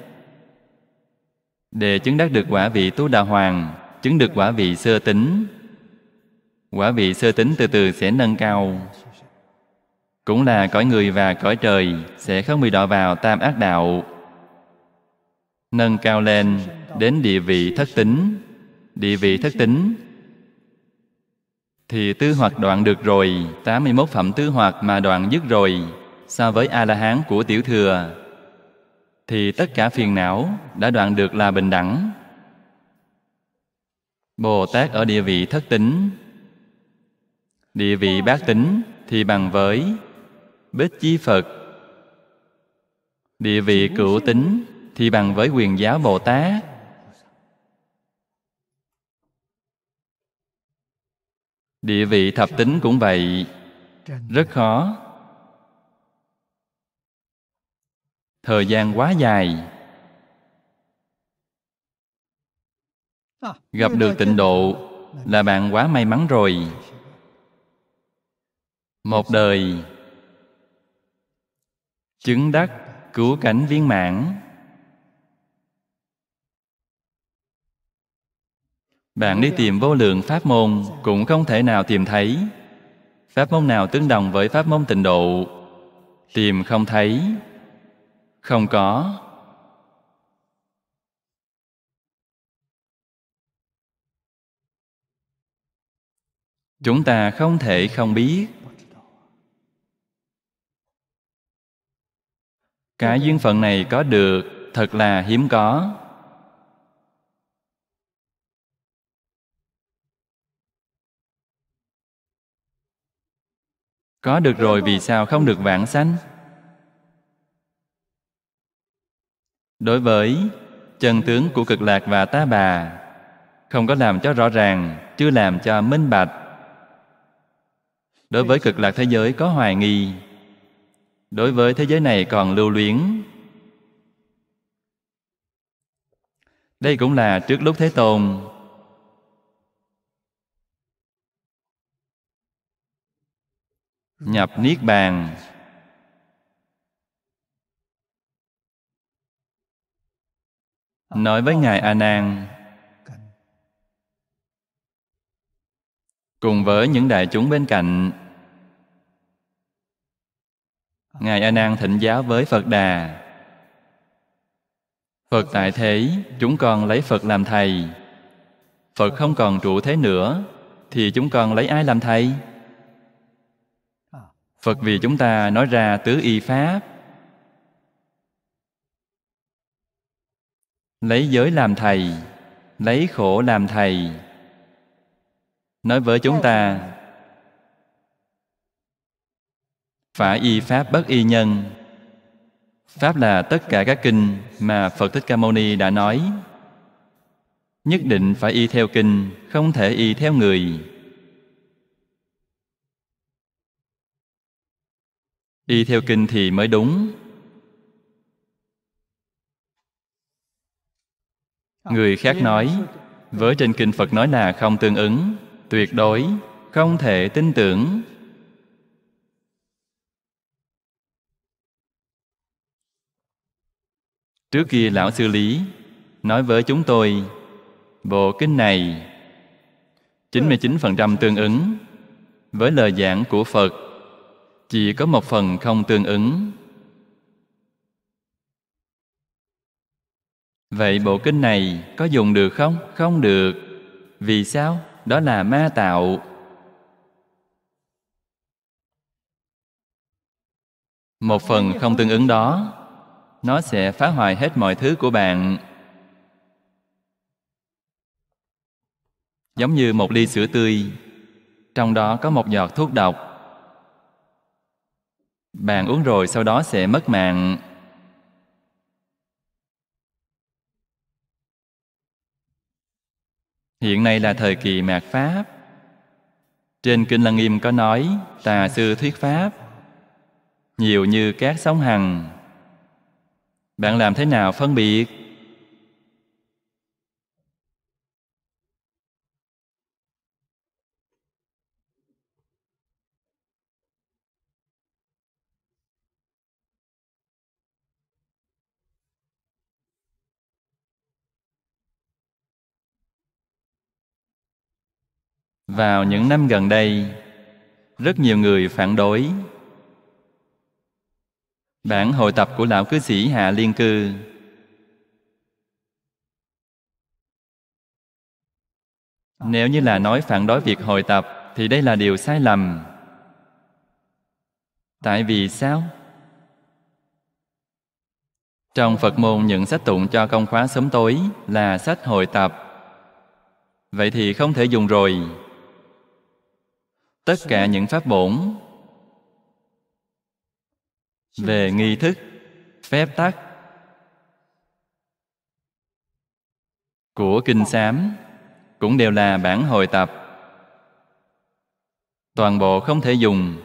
để chứng đắc được quả vị Tu Đà Hoàng, chứng được quả vị sơ tính. Quả vị sơ tính từ từ sẽ nâng cao, cũng là cõi người và cõi trời, sẽ không bị đọa vào tam ác đạo. Nâng cao lên đến địa vị thất tính. Địa vị thất tính thì tư hoặc đoạn được rồi, 81 phẩm tư hoặc mà đoạn dứt rồi. So với A-la-hán của Tiểu Thừa thì tất cả phiền não đã đoạn được là bình đẳng. Bồ Tát ở địa vị thất tính, địa vị bát tính thì bằng với Bích Chi Phật. Địa vị cửu tính thì bằng với Quyền Giáo Bồ Tát. Địa vị thập tính cũng vậy, rất khó. Thời gian quá dài. Gặp được tịnh độ là bạn quá may mắn rồi. Một đời chứng đắc cứu cảnh viên mãn, bạn đi tìm vô lượng pháp môn cũng không thể nào tìm thấy pháp môn nào tương đồng với pháp môn tịnh độ. Tìm không thấy, không có. Chúng ta không thể không biết. Cái duyên phận này có được thật là hiếm có. Có được rồi vì sao không được vãng sanh? Đối với chân tướng của cực lạc và tá bà, không có làm cho rõ ràng, chưa làm cho minh bạch. Đối với cực lạc thế giới có hoài nghi, đối với thế giới này còn lưu luyến. Đây cũng là trước lúc Thế Tôn nhập Niết Bàn, nói với Ngài A Nan cùng với những đại chúng bên cạnh. Ngài A Nan thỉnh giáo với Phật Đà: Phật tại thế, chúng con lấy Phật làm thầy. Phật không còn trụ thế nữa, thì chúng con lấy ai làm thầy? Phật vì chúng ta nói ra tứ y pháp, lấy giới làm thầy, lấy khổ làm thầy. Nói với chúng ta phải y pháp bất y nhân. Pháp là tất cả các kinh mà Phật Thích Ca Mâu Ni đã nói. Nhất định phải y theo kinh, không thể y theo người. Y theo kinh thì mới đúng. Người khác nói với trên kinh Phật nói là không tương ứng, tuyệt đối không thể tin tưởng. Trước kia Lão Sư Lý nói với chúng tôi bộ kinh này 99% tương ứng với lời giảng của Phật, chỉ có 1% không tương ứng. Vậy bộ kinh này có dùng được không? Không được. Vì sao? Đó là ma tạo. Một phần không tương ứng đó, nó sẽ phá hoại hết mọi thứ của bạn. Giống như một ly sữa tươi, trong đó có một giọt thuốc độc. Bạn uống rồi sau đó sẽ mất mạng. Hiện nay là thời kỳ mạt Pháp. Trên Kinh Lăng Nghiêm có nói tà sư thuyết Pháp nhiều như các sóng hằng. Bạn làm thế nào phân biệt? Vào những năm gần đây, rất nhiều người phản đối. Bản hội tập của Lão Cư Sĩ Hạ Liên Cư nếu như là nói phản đối việc hội tập thì đây là điều sai lầm. Tại vì sao? Trong Phật môn, những sách tụng cho công khóa sớm tối là sách hội tập. Vậy thì không thể dùng rồi. Tất cả những pháp bổn về nghi thức, phép tắc của kinh sám cũng đều là bản hội tập. Toàn bộ không thể dùng.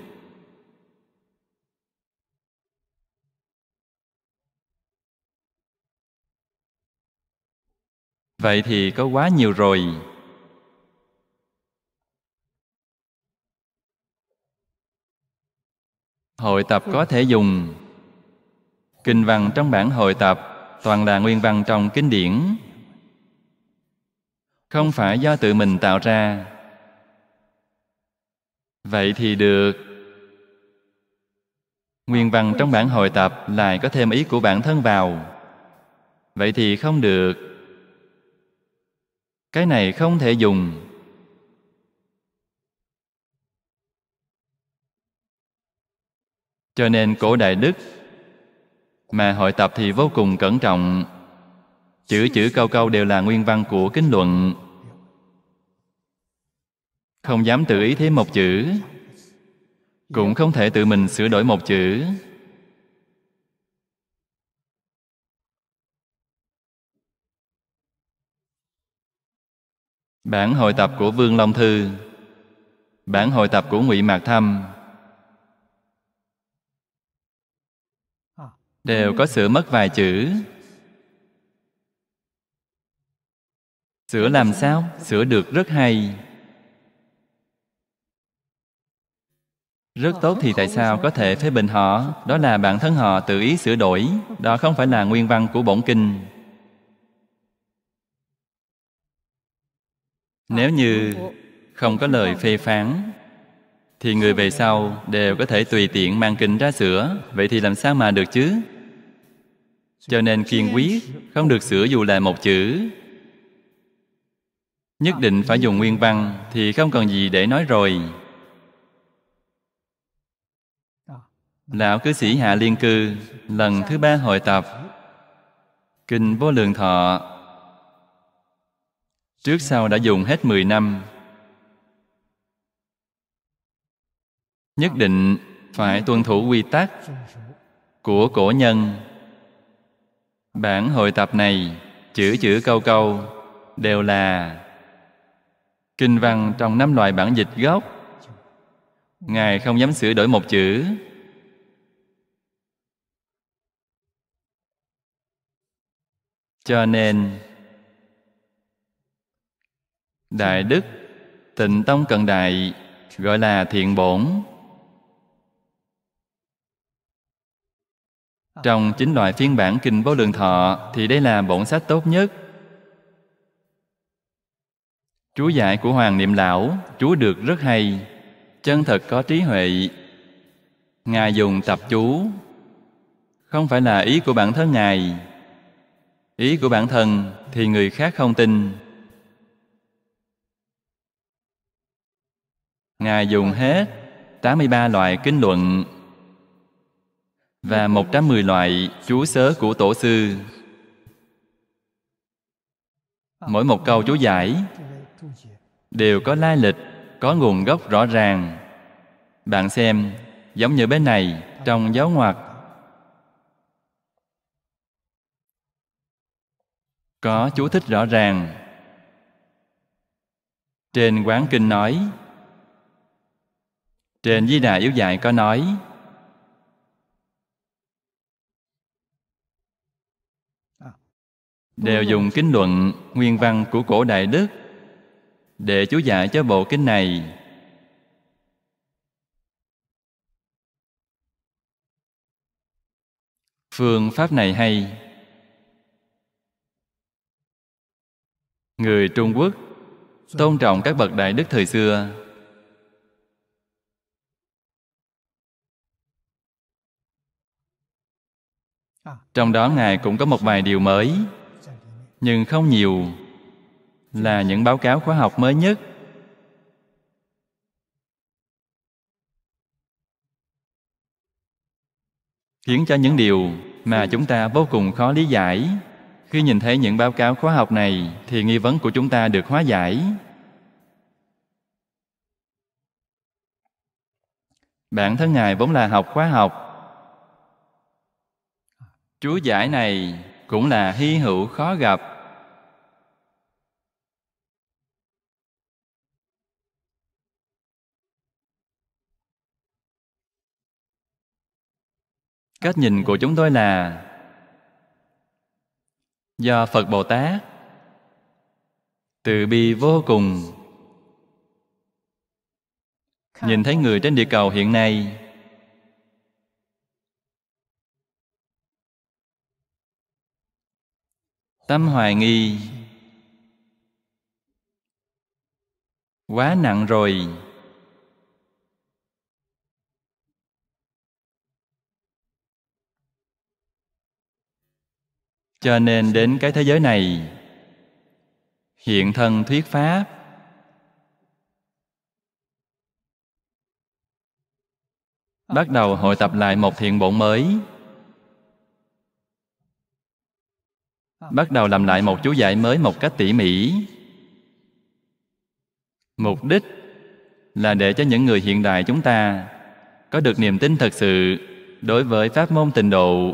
Vậy thì có quá nhiều rồi. Hội tập có thể dùng. Kinh văn trong bản hội tập toàn là nguyên văn trong kinh điển, không phải do tự mình tạo ra. Vậy thì được. Nguyên văn trong bản hội tập lại có thêm ý của bản thân vào. Vậy thì không được. Cái này không thể dùng. Cho nên cổ đại đức mà hội tập thì vô cùng cẩn trọng. Chữ chữ câu câu đều là nguyên văn của kinh luận, không dám tự ý thêm một chữ, cũng không thể tự mình sửa đổi một chữ. Bản hội tập của Vương Long Thư, bản hội tập của Ngụy Mạc Thâm đều có sửa mất vài chữ. Sửa làm sao? Sửa được rất hay, rất tốt thì tại sao có thể phê bình họ? Đó là bản thân họ tự ý sửa đổi, đó không phải là nguyên văn của bổn kinh. Nếu như không có lời phê phán thì người về sau đều có thể tùy tiện mang kinh ra sửa. Vậy thì làm sao mà được chứ? Cho nên kiên quyết không được sửa dù là một chữ. Nhất định phải dùng nguyên văn thì không còn gì để nói rồi. Lão cư sĩ Hạ Liên Cư lần thứ 3 hội tập Kinh Vô Lượng Thọ, trước sau đã dùng hết 10 năm. Nhất định phải tuân thủ quy tắc của cổ nhân. Bản hội tập này chữ chữ câu câu đều là kinh văn trong 5 loại bản dịch gốc. Ngài không dám sửa đổi một chữ. Cho nên đại đức Tịnh Tông cận đại gọi là thiện bổn. Trong 9 loại phiên bản Kinh Vô Lượng Thọ thì đây là bổn sách tốt nhất. Chú giải của Hoàng Niệm Lão chú được rất hay, chân thật có trí huệ. Ngài dùng tập chú, không phải là ý của bản thân Ngài. Ý của bản thân thì người khác không tin. Ngài dùng hết 83 loại kinh luận và 110 loại chú sớ của tổ sư. Mỗi một câu chú giải đều có lai lịch, có nguồn gốc rõ ràng. Bạn xem, giống như bên này, trong giáo ngoặc có chú thích rõ ràng. Trên Quán Kinh nói, trên Di Đà Yếu Giải có nói. Đều dùng kinh luận, nguyên văn của cổ đại đức để chú giải cho bộ kinh này. Phương pháp này hay. Người Trung Quốc tôn trọng các bậc đại đức thời xưa. Trong đó Ngài cũng có một vài điều mới, nhưng không nhiều, là những báo cáo khoa học mới nhất. Khiến cho những điều mà chúng ta vô cùng khó lý giải, khi nhìn thấy những báo cáo khoa học này thì nghi vấn của chúng ta được hóa giải. Bản thân Ngài vốn là học khoa học. Chú giải này cũng là hy hữu khó gặp. Cách nhìn của chúng tôi là do Phật Bồ Tát từ bi vô cùng. Nhìn thấy người trên địa cầu hiện nay, tâm hoài nghi quá nặng rồi. Cho nên đến cái thế giới này, hiện thân thuyết pháp, bắt đầu hội tập lại một thiện bổn mới, bắt đầu làm lại một chú giải mới một cách tỉ mỉ. Mục đích là để cho những người hiện đại chúng ta có được niềm tin thật sự đối với pháp môn Tịnh độ,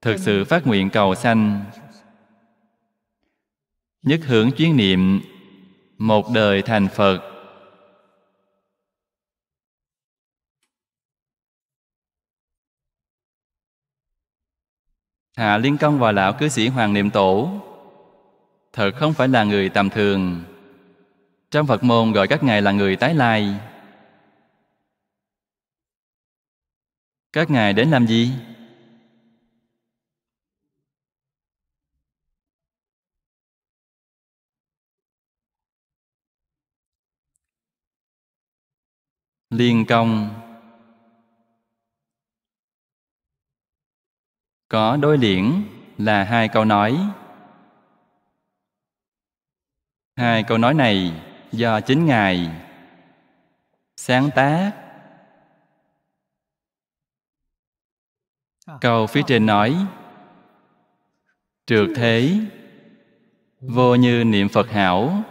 thực sự phát nguyện cầu sanh, nhất hướng chuyên niệm, một đời thành Phật. Hạ Liên Công và Lão Cư Sĩ Hoàng Niệm Tổ thật không phải là người tầm thường. Trong Phật môn gọi các ngài là người tái lai. Các ngài đến làm gì? Liên Công có đối liễn là hai câu nói. Hai câu nói này do chính ngài sáng tác. Câu phía trên nói: trượt thế vô như niệm Phật hảo,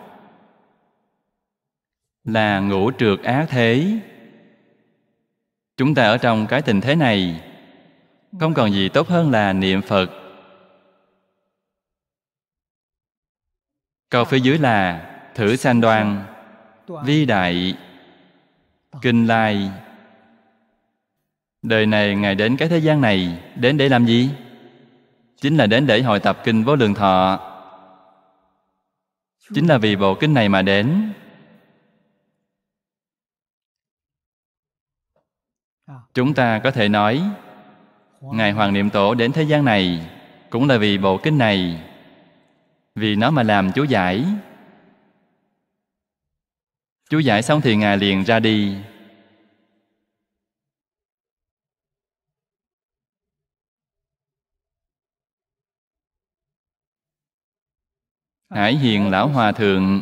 là ngũ trượt á thế. Chúng ta ở trong cái tình thế này, không còn gì tốt hơn là niệm Phật. Câu phía dưới là thử sanh đoan vi đại kinh lai. Đời này ngài đến cái thế gian này đến để làm gì? Chính là đến để hội tập kinh Vô Lượng Thọ. Chính là vì bộ kinh này mà đến. Chúng ta có thể nói ngài Hoàng Niệm Tổ đến thế gian này cũng là vì bộ kinh này, vì nó mà làm chú giải. Chú giải xong thì ngài liền ra đi. Hải Hiền Lão Hòa Thượng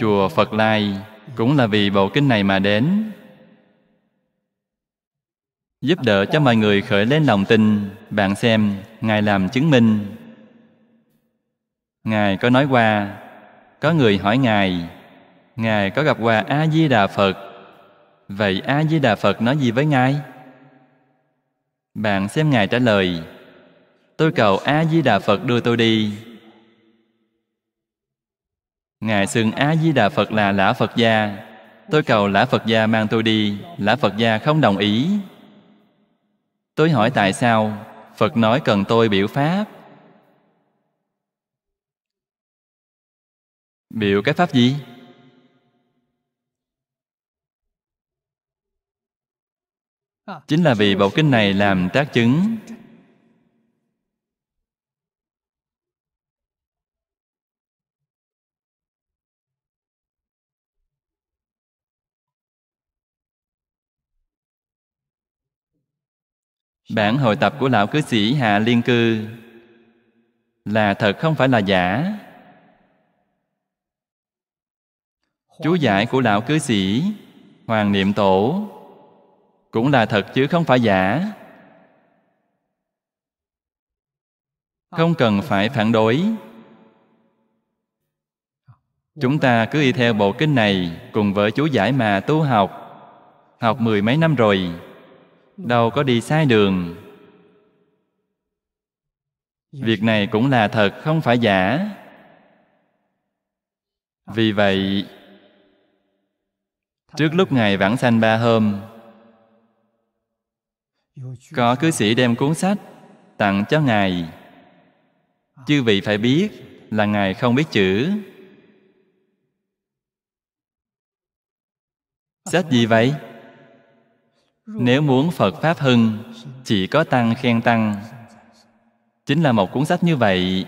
Chùa Phật Lai cũng là vì bộ kinh này mà đến, giúp đỡ cho mọi người khởi lên lòng tin. Bạn xem, ngài làm chứng minh. Ngài có nói qua, có người hỏi ngài, ngài có gặp qua A Di Đà Phật. Vậy A Di Đà Phật nói gì với ngài? Bạn xem ngài trả lời: tôi cầu A Di Đà Phật đưa tôi đi. Ngài xưng A Di Đà Phật là Lã Phật Gia. Tôi cầu Lã Phật Gia mang tôi đi, Lã Phật Gia không đồng ý. Tôi hỏi tại sao? Phật nói cần tôi biểu pháp. Biểu cái pháp gì? Chính là vì bộ kinh này làm tác chứng. Bản hội tập của Lão Cư Sĩ Hạ Liên Cư là thật không phải là giả. Chú giải của Lão Cư Sĩ Hoàng Niệm Tổ cũng là thật chứ không phải giả. Không cần phải phản đối. Chúng ta cứ y theo bộ kinh này cùng với chú giải mà tu học. Học mười mấy năm rồi, đâu có đi sai đường. Việc này cũng là thật không phải giả. Vì vậy, trước lúc ngài vãng sanh 3 hôm, có cư sĩ đem cuốn sách tặng cho ngài. Chư vị phải biết, là Ngài không biết chữ. Sách gì vậy? Nếu muốn Phật Pháp hưng, chỉ có tăng khen tăng. Chính là một cuốn sách như vậy.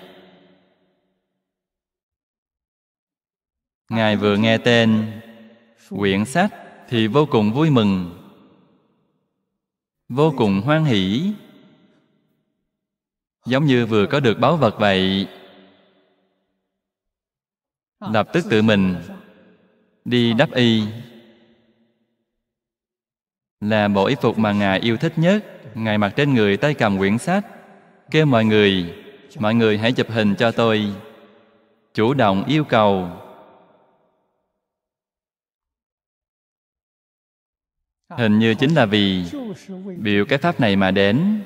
Ngài vừa nghe tên quyển sách thì vô cùng vui mừng, vô cùng hoan hỷ, giống như vừa có được báu vật vậy. Lập tức tự mình đi đắp y, là bộ y phục mà Ngài yêu thích nhất. Ngài mặc trên người, tay cầm quyển sách, kêu mọi người hãy chụp hình cho tôi. Chủ động yêu cầu. Hình như chính là vì biểu cái pháp này mà đến.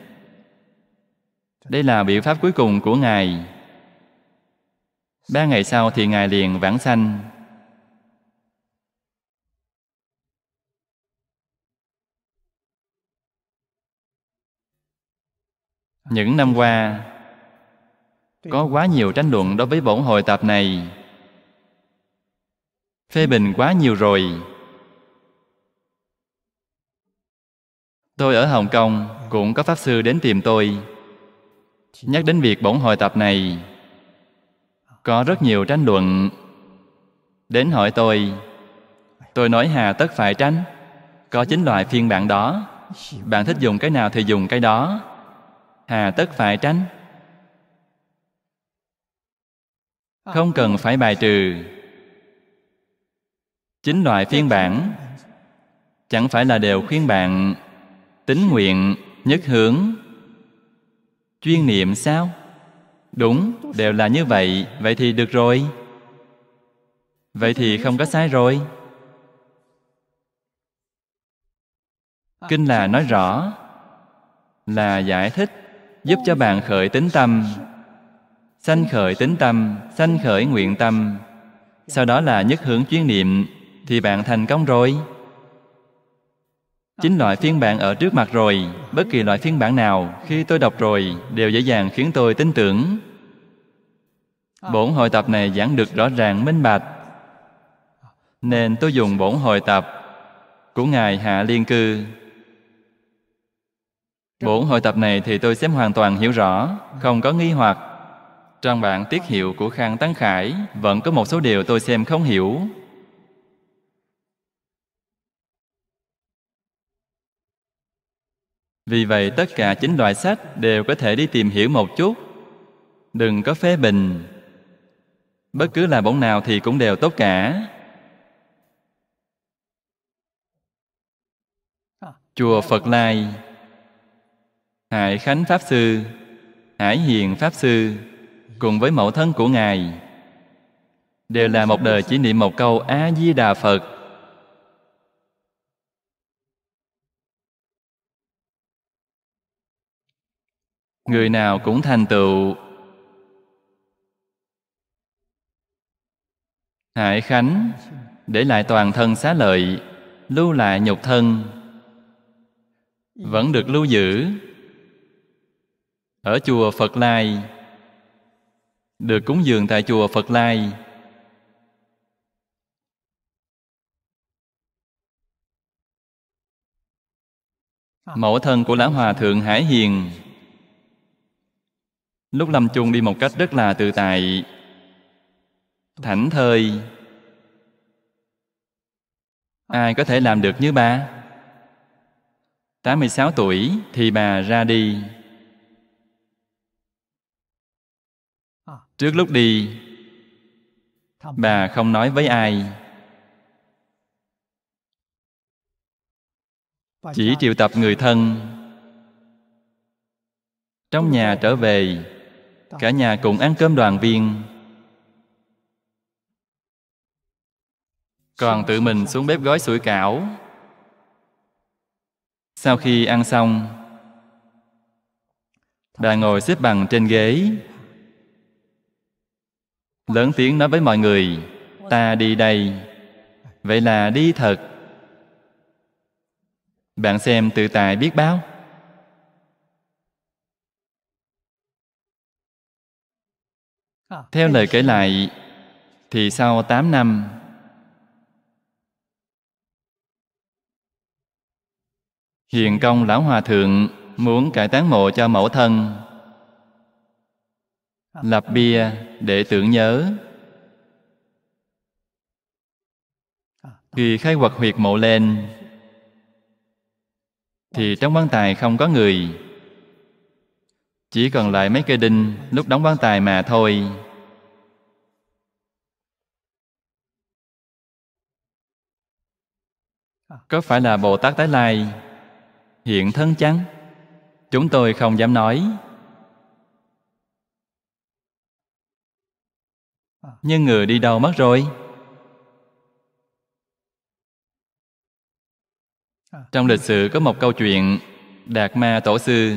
Đây là biểu pháp cuối cùng của Ngài. 3 ngày sau thì Ngài liền vãng sanh. Những năm qua, có quá nhiều tranh luận đối với bổn hội tập này. Phê bình quá nhiều rồi. Tôi ở Hồng Kông cũng có Pháp Sư đến tìm tôi, nhắc đến việc bổn hội tập này. Có rất nhiều tranh luận. Đến hỏi tôi nói hà tất phải tránh. Có 9 loại phiên bản đó. Bạn thích dùng cái nào thì dùng cái đó. Hà tất phải tránh. Không cần phải bài trừ. 9 loại phiên bản chẳng phải là đều khuyên bạn tín nguyện, nhất hướng, chuyên niệm sao? Đúng, đều là như vậy. Vậy thì được rồi. Vậy thì không có sai rồi. Kinh là nói rõ, là giải thích, giúp cho bạn khởi tín tâm, sanh khởi tín tâm, sanh khởi nguyện tâm, sau đó là nhất hướng chuyên niệm, thì bạn thành công rồi. 9 loại phiên bản ở trước mặt rồi. Bất kỳ loại phiên bản nào, khi tôi đọc rồi, đều dễ dàng khiến tôi tin tưởng. Bổn hội tập này giảng được rõ ràng minh bạch, nên tôi dùng bổn hội tập của Ngài Hạ Liên Cư. Bổn hội tập này thì tôi xem hoàn toàn hiểu rõ, không có nghi hoặc. Trong bản tiết hiệu của Khang Tăng Khải vẫn có một số điều tôi xem không hiểu. Vì vậy tất cả 9 loại sách đều có thể đi tìm hiểu một chút. Đừng có phê bình. Bất cứ là bổn nào thì cũng đều tốt cả. Chùa Phật Lai, Hải Khánh Pháp Sư, Hải Hiền Pháp Sư cùng với mẫu thân của Ngài đều là một đời chỉ niệm một câu A-di-đà Phật. Người nào cũng thành tựu. Hải Khánh để lại toàn thân xá lợi, lưu lại nhục thân vẫn được lưu giữ. Ở chùa Phật Lai, được cúng dường tại chùa Phật Lai. Mẫu thân của Lão Hòa Thượng Hải Hiền lúc lâm chung đi một cách rất là tự tại, thảnh thơi. Ai có thể làm được như bà? 86 tuổi thì bà ra đi. Trước lúc đi, bà không nói với ai, chỉ triệu tập người thân. Trong nhà trở về, cả nhà cùng ăn cơm đoàn viên. Còn tự mình xuống bếp gói sủi cảo. Sau khi ăn xong, bà ngồi xếp bằng trên ghế, lớn tiếng nói với mọi người: ta đi đây. Vậy là đi thật. Bạn xem tự tại biết bao. Theo lời kể lại, thì sau 8 năm, Hiền Công Lão Hòa Thượng muốn cải táng mộ cho mẫu thân, lập bia để tưởng nhớ. Khi khai quật huyệt mộ lên, thì trong quan tài không có người, chỉ còn lại mấy cây đinh lúc đóng quan tài mà thôi. Có phải là Bồ Tát Tái Lai hiện thân chăng? Chúng tôi không dám nói. Nhưng người đi đâu mất rồi? Trong lịch sử có một câu chuyện Đạt Ma Tổ Sư.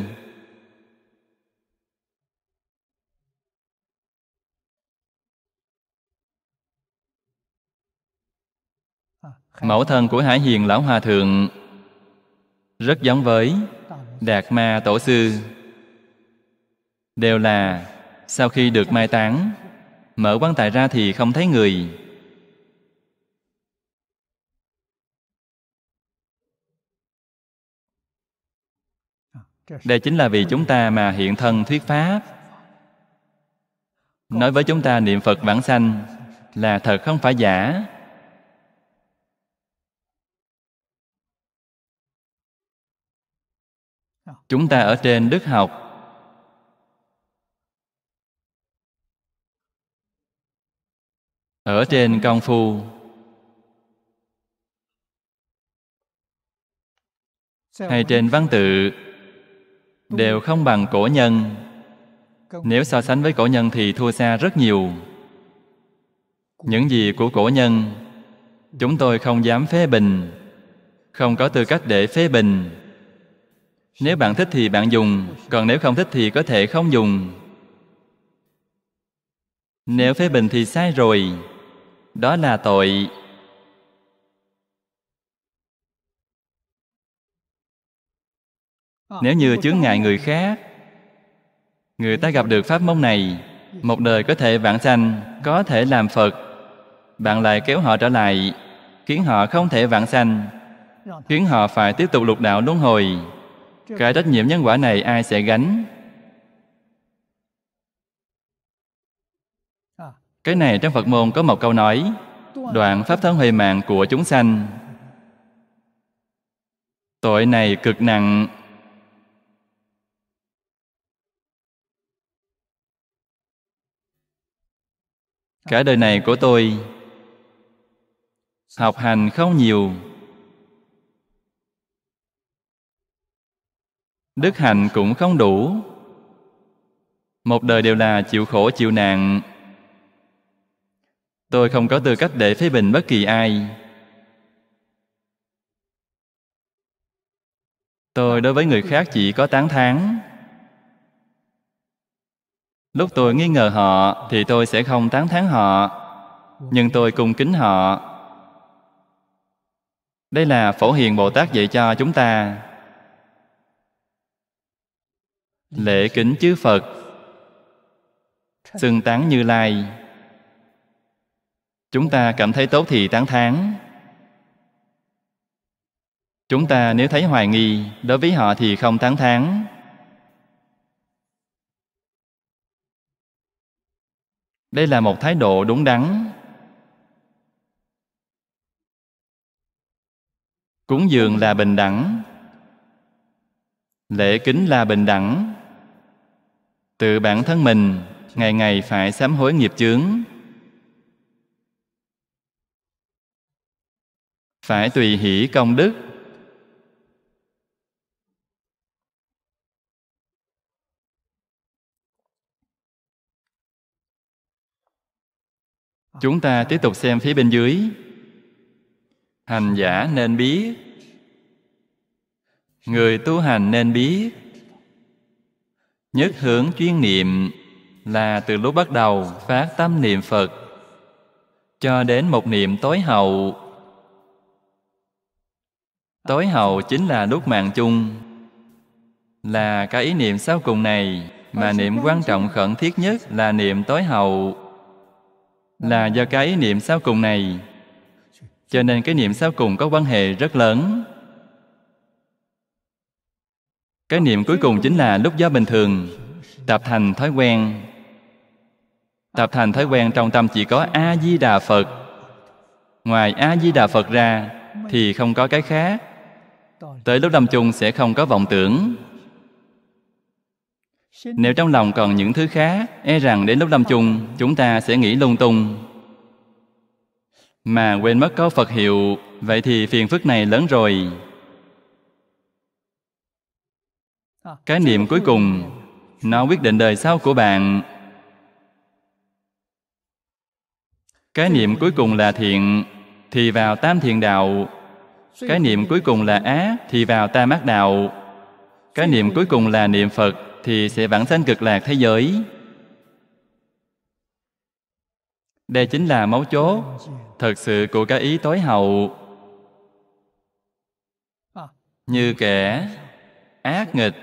Mẫu thân của Hải Hiền Lão Hòa Thượng rất giống với Đạt Ma Tổ Sư. Đều là sau khi được mai táng, mở quan tài ra thì không thấy người. Đây chính là vì chúng ta mà hiện thân thuyết pháp, nói với chúng ta niệm Phật vãng sanh là thật không phải giả. Chúng ta ở trên đức học, ở trên công phu, hay trên văn tự đều không bằng cổ nhân. Nếu so sánh với cổ nhân thì thua xa rất nhiều. Những gì của cổ nhân chúng tôi không dám phê bình, không có tư cách để phê bình. Nếu bạn thích thì bạn dùng, còn nếu không thích thì có thể không dùng. Nếu phê bình thì sai rồi, đó là tội. Nếu như chướng ngại người khác, người ta gặp được pháp môn này, một đời có thể vãng sanh, có thể làm Phật, bạn lại kéo họ trở lại, khiến họ không thể vãng sanh, khiến họ phải tiếp tục lục đạo luân hồi. Cái trách nhiệm nhân quả này ai sẽ gánh? Cái này trong Phật môn có một câu nói: đoạn pháp thân huệ mạng của chúng sanh. Tội này cực nặng. Cả đời này của tôi học hành không nhiều, đức hạnh cũng không đủ, một đời đều là chịu khổ chịu nạn. Tôi không có tư cách để phê bình bất kỳ ai. Tôi đối với người khác chỉ có tán thán. Lúc tôi nghi ngờ họ thì tôi sẽ không tán thán họ, nhưng tôi cung kính họ. Đây là Phổ Hiền Bồ Tát dạy cho chúng ta. Lễ kính chư Phật, xưng tán Như Lai. Chúng ta cảm thấy tốt thì tán thán. Chúng ta nếu thấy hoài nghi đối với họ thì không tán thán. Đây là một thái độ đúng đắn. Cúng dường là bình đẳng, lễ kính là bình đẳng. Tự bản thân mình ngày ngày phải sám hối nghiệp chướng, phải tùy hỷ công đức. Chúng ta tiếp tục xem phía bên dưới. Hành giả nên biết, người tu hành nên biết. Nhất hướng chuyên niệm là từ lúc bắt đầu phát tâm niệm Phật cho đến một niệm tối hậu. Tối hậu chính là lúc mạng chung, là cái ý niệm sau cùng này mà niệm quan trọng khẩn thiết nhất là niệm tối hậu, là do cái niệm sau cùng này. Cho nên cái niệm sau cùng có quan hệ rất lớn. Cái niệm cuối cùng chính là lúc do bình thường tập thành thói quen. Tập thành thói quen trong tâm chỉ có A-di-đà Phật. Ngoài A-di-đà Phật ra thì không có cái khác. Tới lúc lâm chung sẽ không có vọng tưởng. Nếu trong lòng còn những thứ khác, e rằng đến lúc lâm chung chúng ta sẽ nghĩ lung tung, mà quên mất có Phật hiệu. Vậy thì phiền phức này lớn rồi. Cái niệm cuối cùng nó quyết định đời sau của bạn. Cái niệm cuối cùng là thiện thì vào tam thiện đạo. Cái niệm cuối cùng là ác thì vào tam ác đạo. Cái niệm cuối cùng là niệm Phật thì sẽ vãng sanh cực lạc thế giới. Đây chính là mấu chốt thật sự của cái ý tối hậu. Như kẻ ác nghịch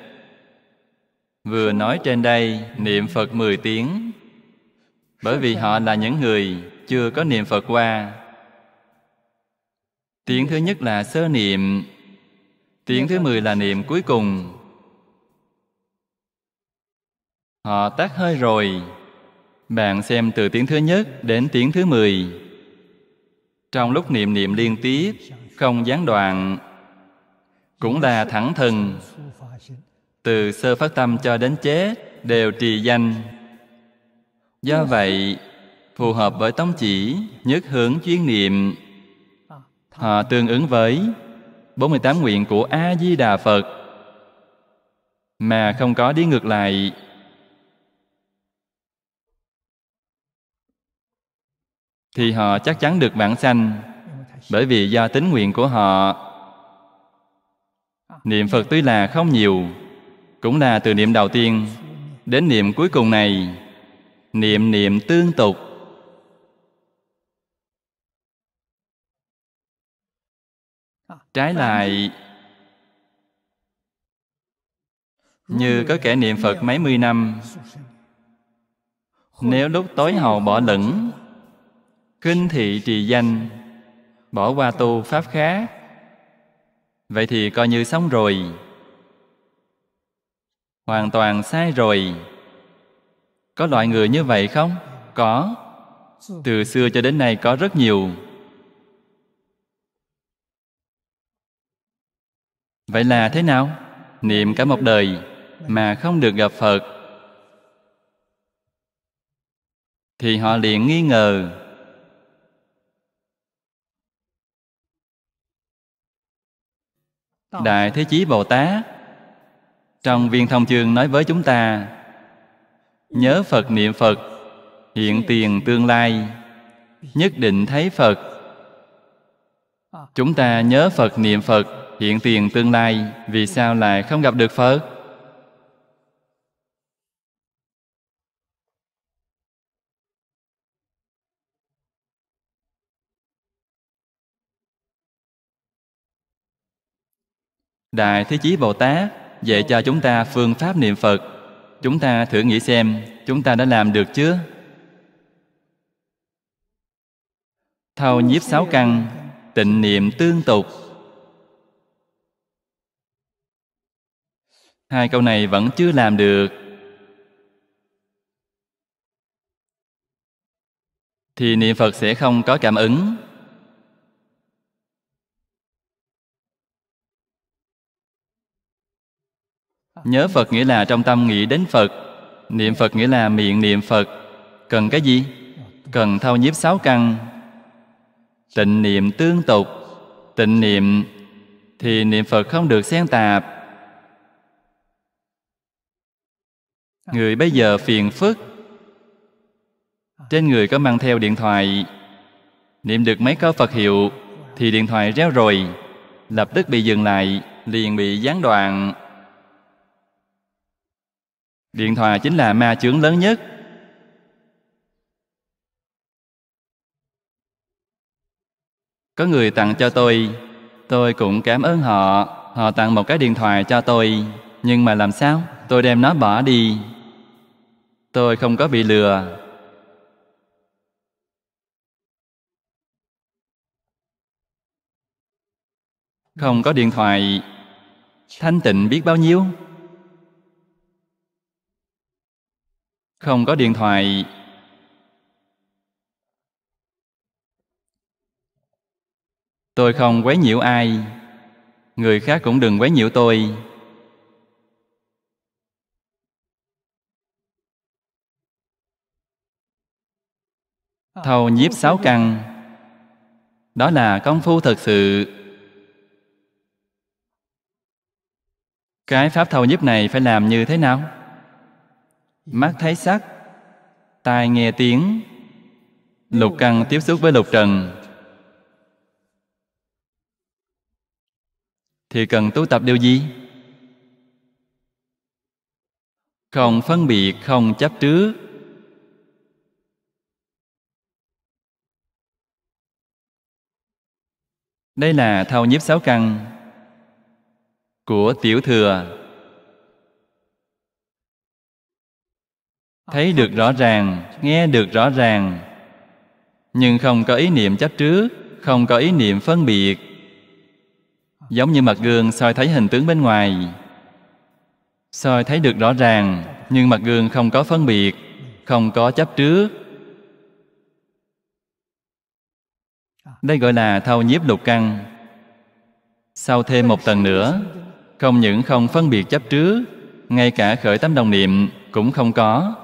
vừa nói trên đây niệm Phật 10 tiếng, bởi vì họ là những người chưa có niệm Phật qua. Tiếng thứ nhất là sơ niệm, tiếng thứ 10 là niệm cuối cùng. Họ tắt hơi rồi. Bạn xem từ tiếng thứ nhất đến tiếng thứ 10, trong lúc niệm liên tiếp, không gián đoạn, cũng là thẳng thừng, từ sơ phát tâm cho đến chết đều trì danh. Do vậy, phù hợp với tông chỉ nhất hướng chuyên niệm. Họ tương ứng với 48 nguyện của A-di-đà Phật, mà không có đi ngược lại. Thì họ chắc chắn được vãng sanh, bởi vì do tín nguyện của họ. Niệm Phật tuy là không nhiều, cũng là từ niệm đầu tiên đến niệm cuối cùng này, niệm tương tục. Trái lại, như có kẻ niệm Phật mấy mươi năm, nếu lúc tối hậu bỏ lửng, khinh thị trì danh, bỏ qua tu pháp khác, vậy thì coi như xong rồi, hoàn toàn sai rồi. Có loại người như vậy không? Có. Từ xưa cho đến nay có rất nhiều. Vậy là thế nào? Niệm cả một đời mà không được gặp Phật, thì họ liền nghi ngờ. Đại Thế Chí Bồ Tát trong Viên Thông Chương nói với chúng ta: nhớ Phật niệm Phật, hiện tiền tương lai, nhất định thấy Phật. Chúng ta nhớ Phật niệm Phật, hiện tiền tương lai, vì sao lại không gặp được Phật? Đại Thế Chí Bồ Tát dạy cho chúng ta phương pháp niệm Phật. Chúng ta thử nghĩ xem, chúng ta đã làm được chưa? Thâu nhiếp 6 căn, tịnh niệm tương tục. Hai câu này vẫn chưa làm được, thì niệm Phật sẽ không có cảm ứng. Nhớ Phật nghĩa là trong tâm nghĩ đến Phật, niệm Phật nghĩa là miệng niệm Phật. Cần cái gì? Cần thâu nhiếp 6 căn, tịnh niệm tương tục. Tịnh niệm thì niệm Phật không được xen tạp. Người bây giờ phiền phức, trên người có mang theo điện thoại, niệm được mấy câu Phật hiệu thì điện thoại reo rồi, lập tức bị dừng lại, liền bị gián đoạn. Điện thoại chính là ma chướng lớn nhất. Có người tặng cho tôi cũng cảm ơn họ. Họ tặng một cái điện thoại cho tôi, nhưng mà làm sao? Tôi đem nó bỏ đi. Tôi không có bị lừa. Không có điện thoại, thanh tịnh biết bao nhiêu. Không có điện thoại, tôi không quấy nhiễu ai, người khác cũng đừng quấy nhiễu tôi. Thâu nhiếp sáu căn, đó là công phu thật sự. Cái pháp thâu nhiếp này phải làm như thế nào? Mắt thấy sắc, tai nghe tiếng, lục căn tiếp xúc với lục trần, thì cần tu tập điều gì? Không phân biệt, không chấp trước. Đây là thâu nhiếp sáu căn của Tiểu Thừa. Thấy được rõ ràng, nghe được rõ ràng, nhưng không có ý niệm chấp trước, không có ý niệm phân biệt. Giống như mặt gương soi thấy hình tướng bên ngoài, soi thấy được rõ ràng, nhưng mặt gương không có phân biệt, không có chấp trước. Đây gọi là thâu nhiếp lục căn. Sau thêm một tầng nữa, không những không phân biệt chấp trước, ngay cả khởi tâm đồng niệm cũng không có.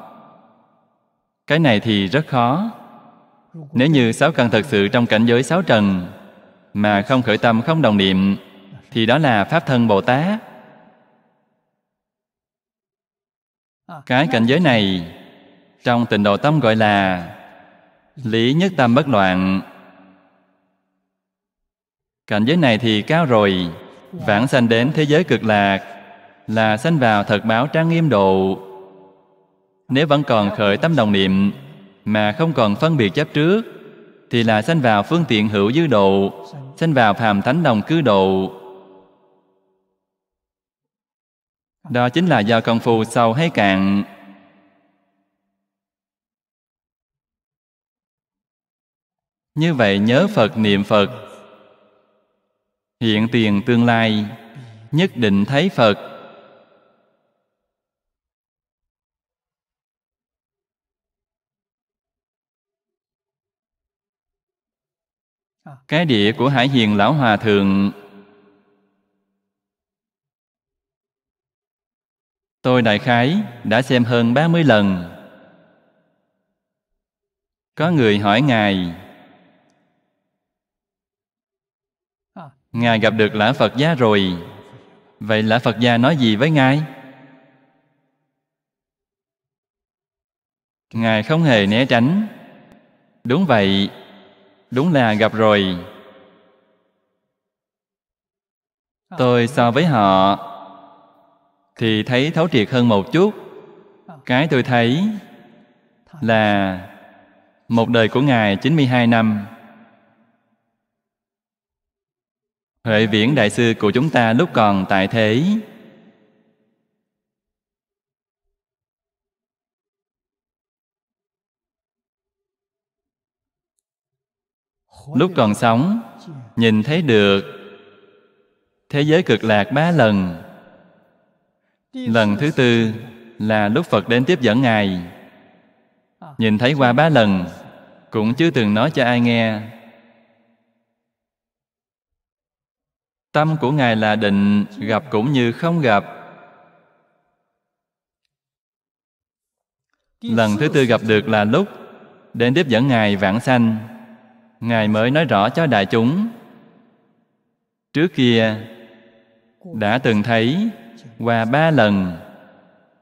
Cái này thì rất khó. Nếu như sáu căn thật sự trong cảnh giới sáu trần mà không khởi tâm không đồng niệm, thì đó là Pháp Thân Bồ Tát. Cái cảnh giới này trong Tịnh Độ Tông gọi là lý nhất tâm bất loạn. Cảnh giới này thì cao rồi, vãng sanh đến thế giới cực lạc là sanh vào thật báo trang nghiêm độ. Nếu vẫn còn khởi tâm đồng niệm mà không còn phân biệt chấp trước, thì là sanh vào phương tiện hữu dư độ, sanh vào phàm thánh đồng cư độ. Đó chính là do công phu sâu hay cạn. Như vậy nhớ Phật niệm Phật, hiện tiền tương lai nhất định thấy Phật. Cái địa của Hải Hiền Lão Hòa Thượng, tôi đại khái đã xem hơn 30 lần. Có người hỏi Ngài, Ngài gặp được Lã Phật Gia rồi, vậy Lã Phật Gia nói gì với Ngài? Ngài không hề né tránh. Đúng vậy, đúng là gặp rồi. Tôi so với họ thì thấy thấu triệt hơn một chút. Cái tôi thấy là một đời của Ngài 92 năm. Huệ Viễn Đại Sư của chúng ta lúc còn tại thế, lúc còn sống, nhìn thấy được thế giới cực lạc 3 lần. Lần thứ tư là lúc Phật đến tiếp dẫn Ngài. Nhìn thấy qua 3 lần, cũng chưa từng nói cho ai nghe. Tâm của Ngài là định, gặp cũng như không gặp. Lần thứ tư gặp được là lúc đến tiếp dẫn Ngài vãng sanh. Ngài mới nói rõ cho đại chúng. Trước kia đã từng thấy qua 3 lần.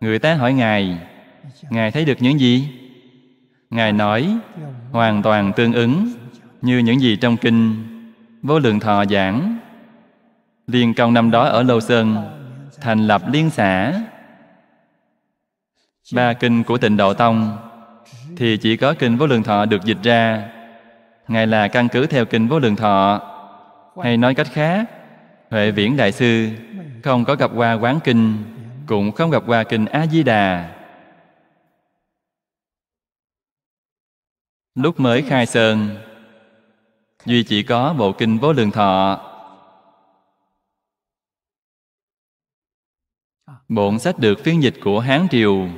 Người ta hỏi Ngài, Ngài thấy được những gì? Ngài nói hoàn toàn tương ứng như những gì trong Kinh Vô Lượng Thọ giảng. Liên Công năm đó ở Lâu Sơn thành lập liên xã. 3 kinh của Tịnh Độ Tông thì chỉ có Kinh Vô Lượng Thọ được dịch ra. Ngài là căn cứ theo Kinh Vô Lượng Thọ. Hay nói cách khác, Huệ Viễn Đại Sư không có gặp qua Quán Kinh, cũng không gặp qua Kinh A Di Đà. Lúc mới khai sơn, duy chỉ có bộ kinh Vô Lượng Thọ, bổn sách được phiên dịch của Hán triều.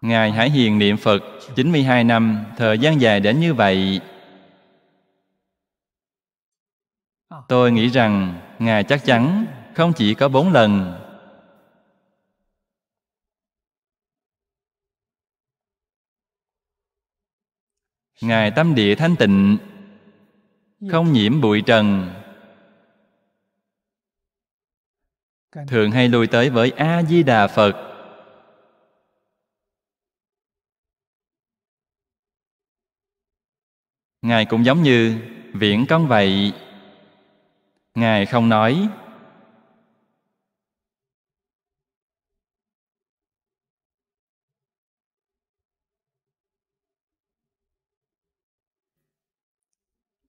Ngài Hải Hiền niệm Phật 92 năm, thời gian dài đến như vậy. Tôi nghĩ rằng Ngài chắc chắn không chỉ có 4 lần. Ngài tâm địa thanh tịnh, không nhiễm bụi trần, thường hay lui tới với A-di-đà Phật. Ngài cũng giống như viễn con vậy. Ngài không nói.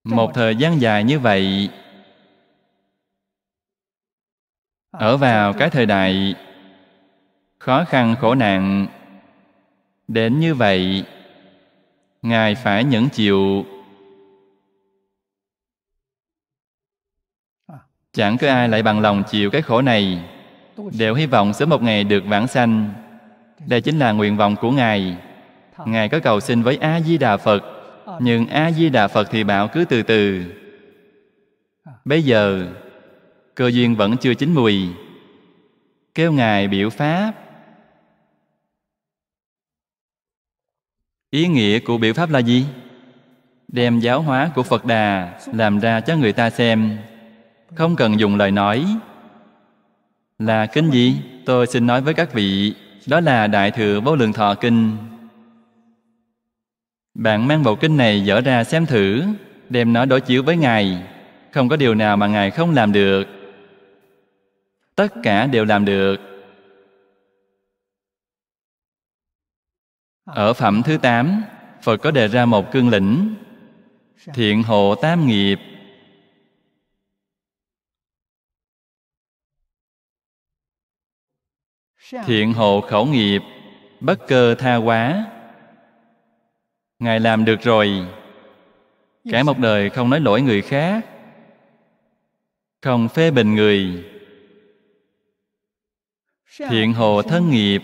Một thời gian dài như vậy, ở vào cái thời đại khó khăn khổ nạn đến như vậy, Ngài phải nhẫn chịu. Chẳng có ai lại bằng lòng chịu cái khổ này, đều hy vọng sớm một ngày được vãng sanh. Đây chính là nguyện vọng của Ngài. Ngài có cầu xin với A-di-đà Phật, nhưng A-di-đà Phật thì bảo cứ từ từ. Bây giờ, cơ duyên vẫn chưa chín mùi, kêu Ngài biểu pháp. Ý nghĩa của biểu pháp là gì? Đem giáo hóa của Phật Đà làm ra cho người ta xem. Không cần dùng lời nói. Là kinh gì? Tôi xin nói với các vị, đó là Đại Thừa Vô Lượng Thọ Kinh. Bạn mang bộ kinh này dở ra xem thử, đem nó đối chiếu với Ngài. Không có điều nào mà Ngài không làm được. Tất cả đều làm được. Ở phẩm thứ 8, Phật có đề ra một cương lĩnh: thiện hộ tam nghiệp. Thiện hộ khẩu nghiệp, bất cơ tha hóa. Ngài làm được rồi. Cả một đời không nói lỗi người khác, không phê bình người. Thiện hộ thân nghiệp,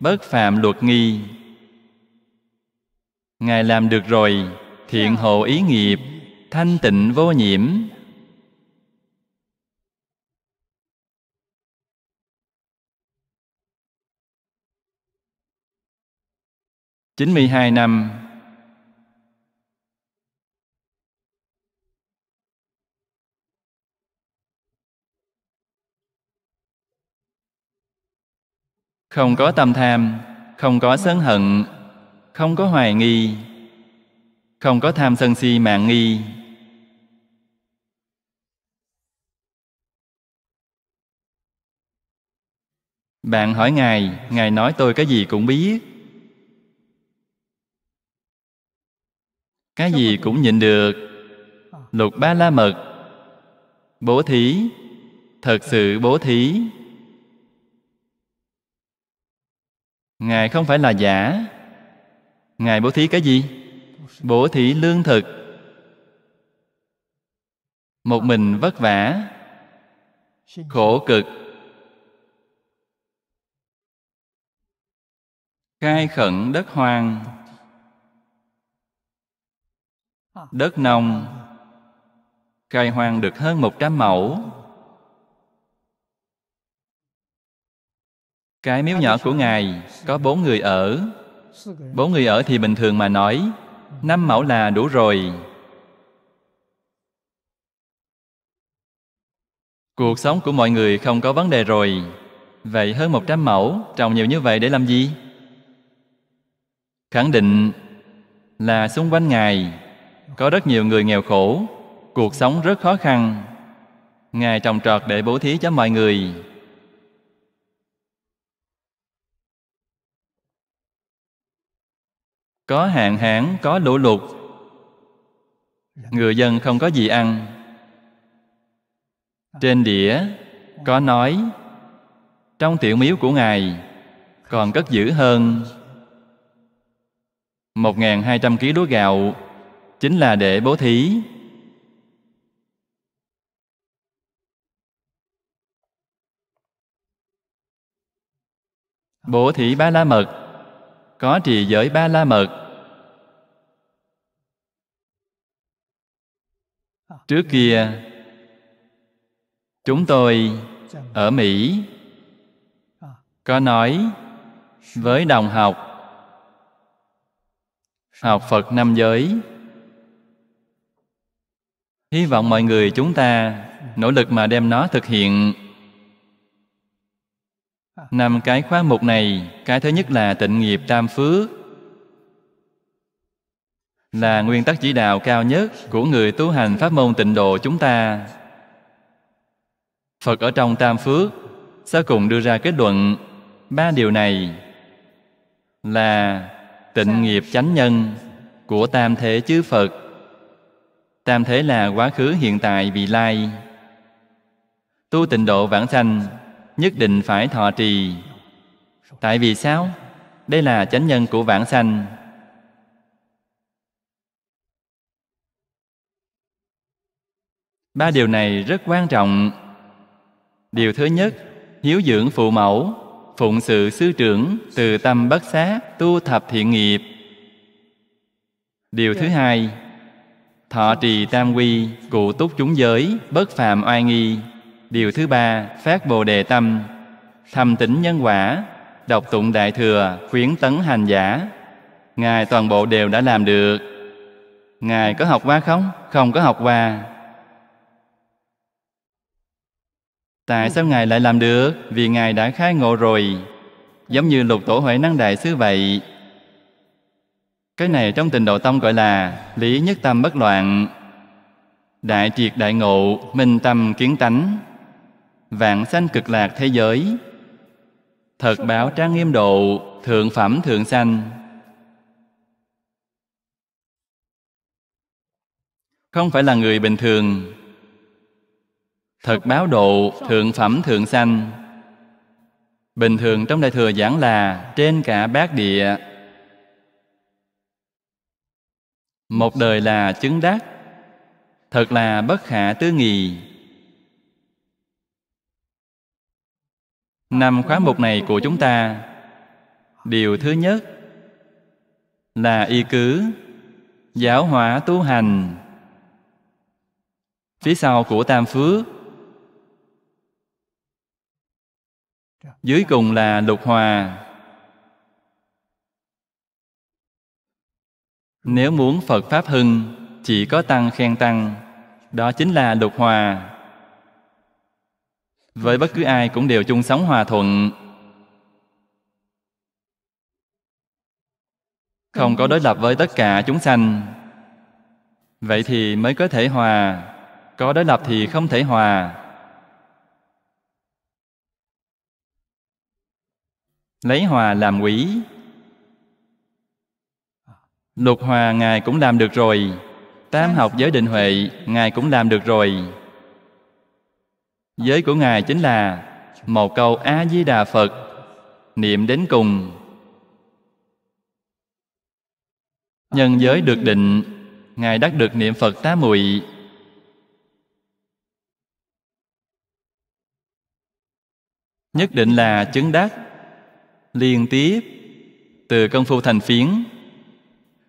bất phạm luật nghi. Ngài làm được rồi. Thiện hộ ý nghiệp, thanh tịnh vô nhiễm. Chín mươi hai năm, không có tâm tham, không có sân hận, không có hoài nghi, không có tham sân si mạn nghi. Bạn hỏi Ngài, Ngài nói tôi cái gì cũng biết, cái gì cũng nhịn được. Lục Ba La Mật, bố thí, thật sự bố thí. Ngài không phải là giả. Ngài bố thí cái gì? Bố thí lương thực. Một mình vất vả, khổ cực, khai khẩn đất hoang, đất nông, khai hoang được hơn 100 mẫu. Cái miếu nhỏ của Ngài có 4 người ở. 4 người ở thì bình thường mà nói, 5 mẫu là đủ rồi. Cuộc sống của mọi người không có vấn đề rồi. Vậy hơn 100 mẫu, trồng nhiều như vậy để làm gì? Khẳng định là xung quanh Ngài có rất nhiều người nghèo khổ, cuộc sống rất khó khăn. Ngài trồng trọt để bố thí cho mọi người. Có hạn hán, có lũ lụt, người dân không có gì ăn. Trên đĩa có nói Trong tiểu miếu của Ngài còn cất giữ hơn 1.200 kg lúa gạo, chính là để bố thí. Bố thí ba la mật, có trì giới ba la mật. Trước kia, chúng tôi ở Mỹ có nói với đồng học học Phật năm giới, hy vọng mọi người chúng ta nỗ lực mà đem nó thực hiện. 5 cái khóa mục này, cái thứ nhất là tịnh nghiệp tam phước, là nguyên tắc chỉ đạo cao nhất của người tu hành pháp môn tịnh độ chúng ta. Phật ở trong tam phước sau cùng đưa ra kết luận ba điều này là tịnh nghiệp chánh nhân của tam thế chư Phật. Tam thế là quá khứ, hiện tại, vị lai. Tu tịnh độ vãng sanh nhất định phải thọ trì. Tại vì sao? Đây là chánh nhân của vãng sanh. Ba điều này rất quan trọng. Điều thứ nhất, hiếu dưỡng phụ mẫu, phụng sự sư trưởng, từ tâm bất xá, tu thập thiện nghiệp. Điều thứ hai, thọ trì tam quy, cụ túc chúng giới, bất phạm oai nghi. Điều thứ ba, phát bồ đề tâm, thầm tỉnh nhân quả, đọc tụng đại thừa, khuyến tấn hành giả. Ngài toàn bộ đều đã làm được. Ngài có học qua không? Không có học qua. Tại sao Ngài lại làm được? Vì Ngài đã khai ngộ rồi. Giống như Lục Tổ Huệ Năng Đại Sư vậy. Cái này trong Tịnh Độ Tông gọi là lý nhất tâm bất loạn, đại triệt đại ngộ, minh tâm kiến tánh, vạn sanh cực lạc thế giới. Thật báo trang nghiêm độ, thượng phẩm thượng sanh. Không phải là người bình thường. Thật báo độ, thượng phẩm thượng sanh. Bình thường trong Đại Thừa giảng là trên cả bát địa. Một đời là chứng đắc, thật là bất khả tư nghị. 5 khóa mục này của chúng ta, điều thứ nhất là y cứ giáo hóa tu hành. Phía sau của tam phước, dưới cùng là lục hòa. Nếu muốn Phật Pháp hưng, chỉ có tăng khen tăng, đó chính là lục hòa. Với bất cứ ai cũng đều chung sống hòa thuận, không có đối lập với tất cả chúng sanh. Vậy thì mới có thể hòa, có đối lập thì không thể hòa. Lấy hòa làm quý. Lục hòa Ngài cũng làm được rồi. Tam học giới định huệ Ngài cũng làm được rồi. Giới của Ngài chính là một câu A Di Đà Phật niệm đến cùng. Nhân giới được định, Ngài đắc được niệm Phật tá muội. Nhất định là chứng đắc. Liên tiếp từ công phu thành phiến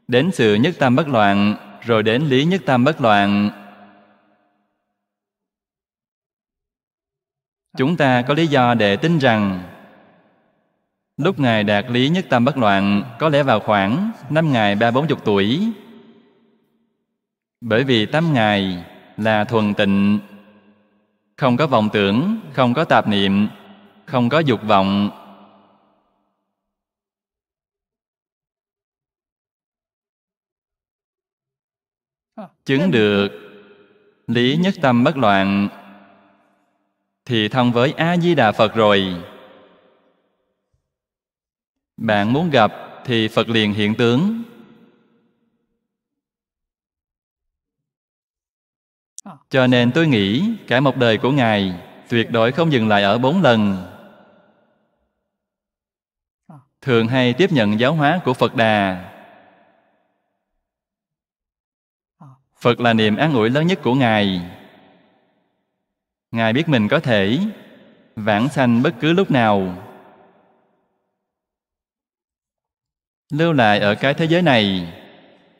đến sự nhất tâm bất loạn, rồi đến lý nhất tâm bất loạn. Chúng ta có lý do để tin rằng lúc Ngài đạt lý nhất tâm bất loạn có lẽ vào khoảng năm Ngài 30-40 tuổi. Bởi vì tâm Ngài là thuần tịnh, không có vọng tưởng, không có tạp niệm, không có dục vọng. Chứng được lý nhất tâm bất loạn thì thông với A-di-đà Phật rồi. Bạn muốn gặp thì Phật liền hiện tướng. Cho nên tôi nghĩ cả một đời của Ngài tuyệt đối không dừng lại ở 4 lần. thường hay tiếp nhận giáo hóa của Phật Đà. Phật là niềm an ủi lớn nhất của Ngài. Ngài biết mình có thể vãng sanh bất cứ lúc nào, lưu lại ở cái thế giới này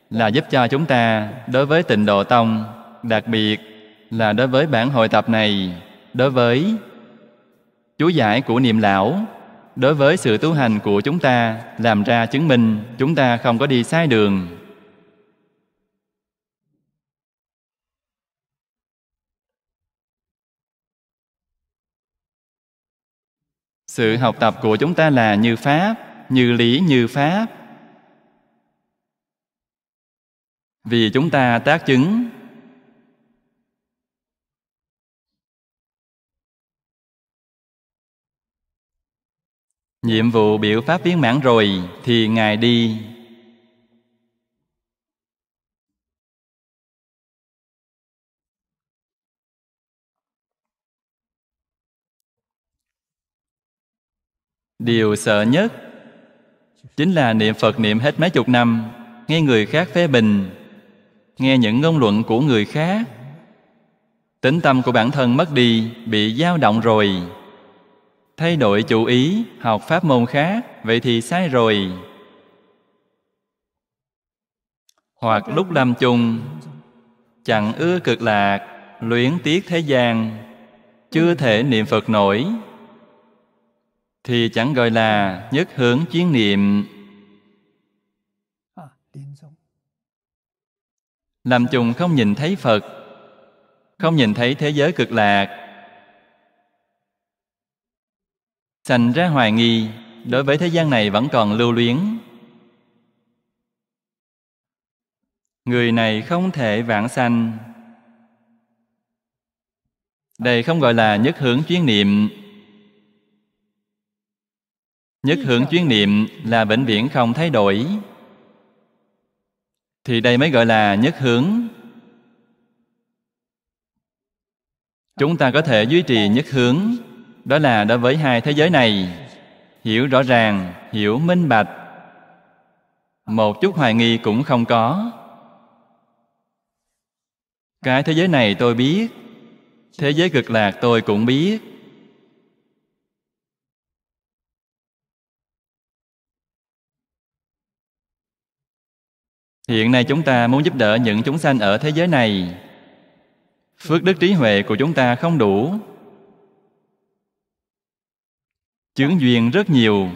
là giúp cho chúng ta, đối với Tịnh Độ Tông, đặc biệt là đối với bản hội tập này, đối với chú giải của Niệm Lão, đối với sự tu hành của chúng ta, làm ra chứng minh chúng ta không có đi sai đường. Sự học tập của chúng ta là như Pháp, như lý như Pháp. Vì chúng ta tác chứng. Nhiệm vụ biểu Pháp viên mãn rồi thì Ngài đi. Điều sợ nhất chính là niệm Phật niệm hết mấy chục năm, nghe người khác phê bình, nghe những ngôn luận của người khác. Tính tâm của bản thân mất đi, bị dao động rồi. Thay đổi chủ ý, học pháp môn khác, vậy thì sai rồi. Hoặc lúc lâm chung, chẳng ưa cực lạc, luyến tiếc thế gian, chưa thể niệm Phật nổi, thì chẳng gọi là nhất hướng chuyên niệm. Lâm chung không nhìn thấy Phật, không nhìn thấy thế giới cực lạc, sanh ra hoài nghi, đối với thế gian này vẫn còn lưu luyến. Người này không thể vãng sanh. Đây không gọi là nhất hướng chuyên niệm. Nhất hướng chuyên niệm là vĩnh viễn không thay đổi. Thì đây mới gọi là nhất hướng. Chúng ta có thể duy trì nhất hướng, đó là đối với hai thế giới này, hiểu rõ ràng, hiểu minh bạch, một chút hoài nghi cũng không có. Cái thế giới này tôi biết, thế giới cực lạc tôi cũng biết. Hiện nay chúng ta muốn giúp đỡ những chúng sanh ở thế giới này, phước đức trí huệ của chúng ta không đủ. Chướng duyên rất nhiều.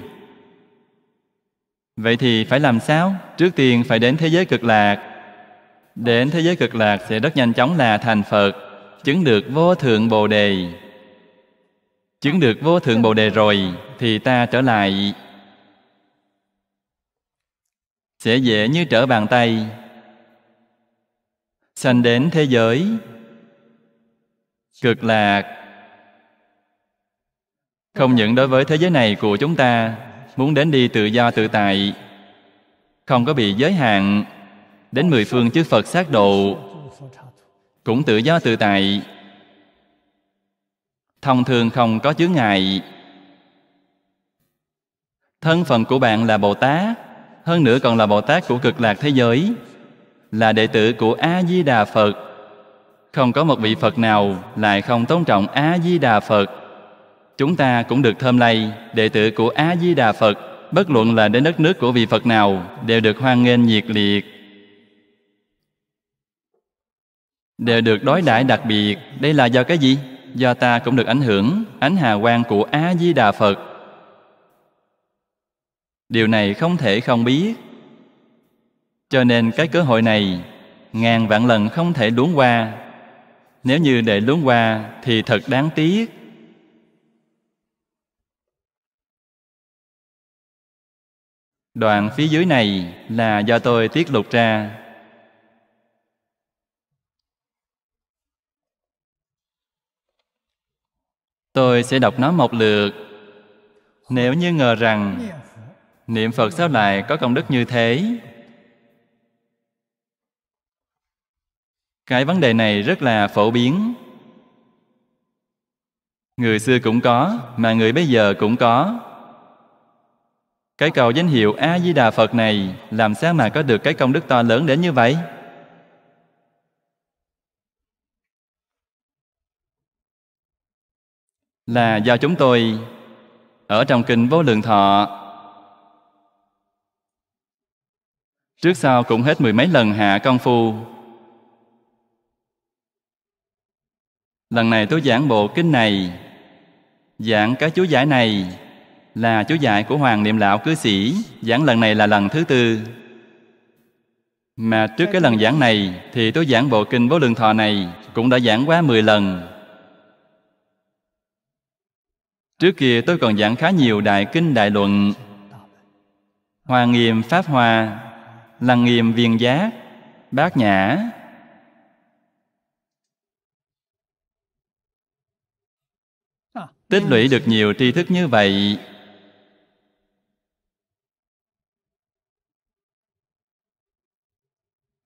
Vậy thì phải làm sao? Trước tiên phải đến thế giới cực lạc. Đến thế giới cực lạc sẽ rất nhanh chóng là thành Phật, chứng được vô thượng Bồ Đề. Chứng được vô thượng Bồ Đề rồi thì ta trở lại sẽ dễ như trở bàn tay. Sanh đến thế giới cực lạc, không những đối với thế giới này của chúng ta muốn đến đi tự do tự tại, không có bị giới hạn, đến mười phương chư Phật sát độ cũng tự do tự tại, thông thường không có chướng ngại. Thân phận của bạn là Bồ Tát, hơn nữa còn là Bồ Tát của cực lạc thế giới, là đệ tử của A-di Đà Phật. Không có một vị Phật nào lại không tôn trọng A-di Đà Phật. Chúng ta cũng được thơm lây, đệ tử của A-di-đà Phật, bất luận là đến đất nước của vị Phật nào, đều được hoan nghênh nhiệt liệt, đều được đối đãi đặc biệt. Đây là do cái gì? Do ta cũng được ảnh hưởng ánh hà quang của A-di-đà Phật. Điều này không thể không biết. Cho nên cái cơ hội này, ngàn vạn lần không thể luống qua. Nếu như để luống qua thì thật đáng tiếc. Đoạn phía dưới này là do tôi tiết lục ra. Tôi sẽ đọc nó một lượt. Nếu như ngờ rằng niệm Phật sao lại có công đức như thế. Cái vấn đề này rất là phổ biến. Người xưa cũng có, mà người bây giờ cũng có. Cái cầu danh hiệu A-di-đà Phật này làm sao mà có được cái công đức to lớn đến như vậy? Là do chúng tôi ở trong Kinh Vô Lượng Thọ trước sau cũng hết mười mấy lần hạ công phu. Lần này tôi giảng bộ kinh này, giảng cái chú giải này là chú giải của Hoàng Niệm Lão Cư Sĩ. Giảng lần này là lần thứ tư. Mà trước cái lần giảng này thì tôi giảng bộ kinh Vô Lượng Thọ này cũng đã giảng quá 10 lần. Trước kia tôi còn giảng khá nhiều đại kinh đại luận, Hoa Nghiêm Pháp Hoa, Lăng Nghiêm Viên Giác, Bát Nhã. Tích lũy được nhiều tri thức như vậy,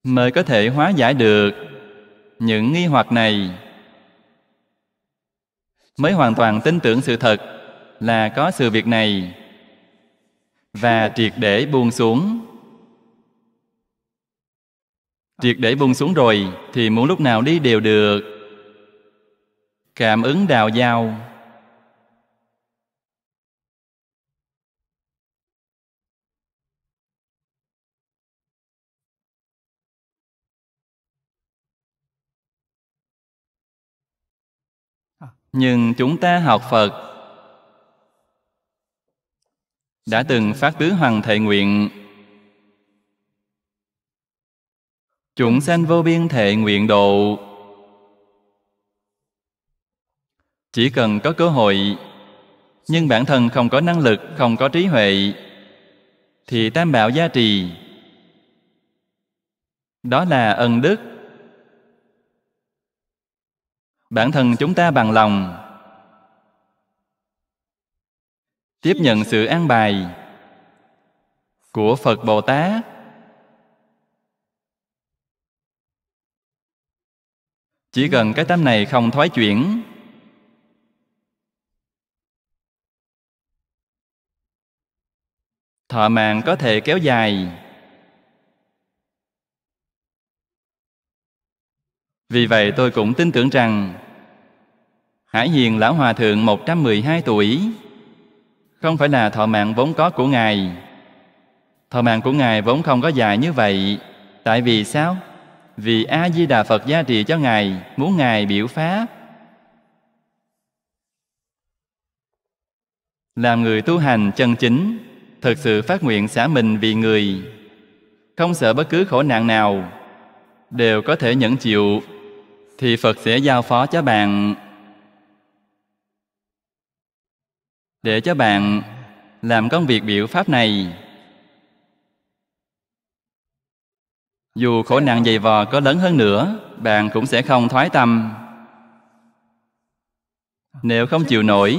mới có thể hóa giải được những nghi hoặc này, mới hoàn toàn tin tưởng sự thật là có sự việc này và triệt để buông xuống. Triệt để buông xuống rồi thì muốn lúc nào đi đều được. Cảm ứng đạo giao. Nhưng chúng ta học Phật đã từng phát tứ hoằng thệ nguyện, chúng sanh vô biên thệ nguyện độ. Chỉ cần có cơ hội, nhưng bản thân không có năng lực, không có trí huệ, thì tam bảo gia trì, đó là ân đức. Bản thân chúng ta bằng lòng tiếp nhận sự an bài của Phật Bồ Tát, chỉ cần cái tâm này không thoái chuyển, thọ mạng có thể kéo dài. Vì vậy tôi cũng tin tưởng rằng Hải Hiền Lão Hòa Thượng 112 tuổi không phải là thọ mạng vốn có của Ngài. Thọ mạng của Ngài vốn không có dài như vậy. Tại vì sao? Vì A-di-đà Phật gia trì cho Ngài, muốn Ngài biểu pháp, làm người tu hành chân chính, thực sự phát nguyện xả mình vì người, không sợ bất cứ khổ nạn nào, đều có thể nhẫn chịu, thì Phật sẽ giao phó cho bạn, để cho bạn làm công việc biểu pháp này. Dù khổ nạn dày vò có lớn hơn nữa, bạn cũng sẽ không thoái tâm. Nếu không chịu nổi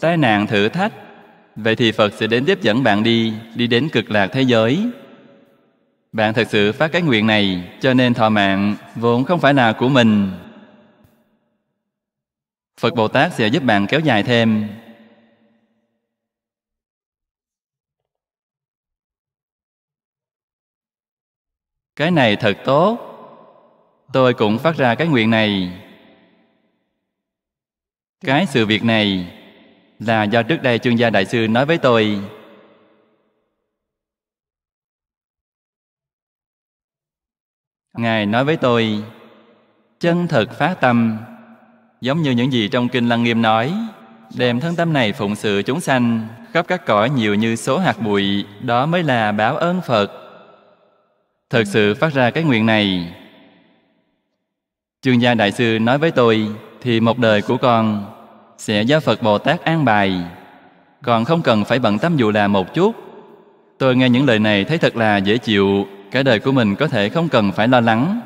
tai nạn thử thách, vậy thì Phật sẽ đến tiếp dẫn bạn đi đến cực lạc thế giới. Bạn thật sự phát cái nguyện này, cho nên thọ mạng vốn không phải là của mình, Phật Bồ Tát sẽ giúp bạn kéo dài thêm. Cái này thật tốt. Tôi cũng phát ra cái nguyện này. Cái sự việc này là do trước đây Chương Gia Đại Sư nói với tôi. Ngài nói với tôi, chân thật phát tâm, giống như những gì trong Kinh Lăng Nghiêm nói, đem thân tâm này phụng sự chúng sanh, khắp các cõi nhiều như số hạt bụi, đó mới là báo ơn Phật. Thật sự phát ra cái nguyện này, Chương Gia Đại Sư nói với tôi, thì một đời của con sẽ do Phật Bồ Tát an bài, còn không cần phải bận tâm dù là một chút. Tôi nghe những lời này thấy thật là dễ chịu. Cả đời của mình có thể không cần phải lo lắng,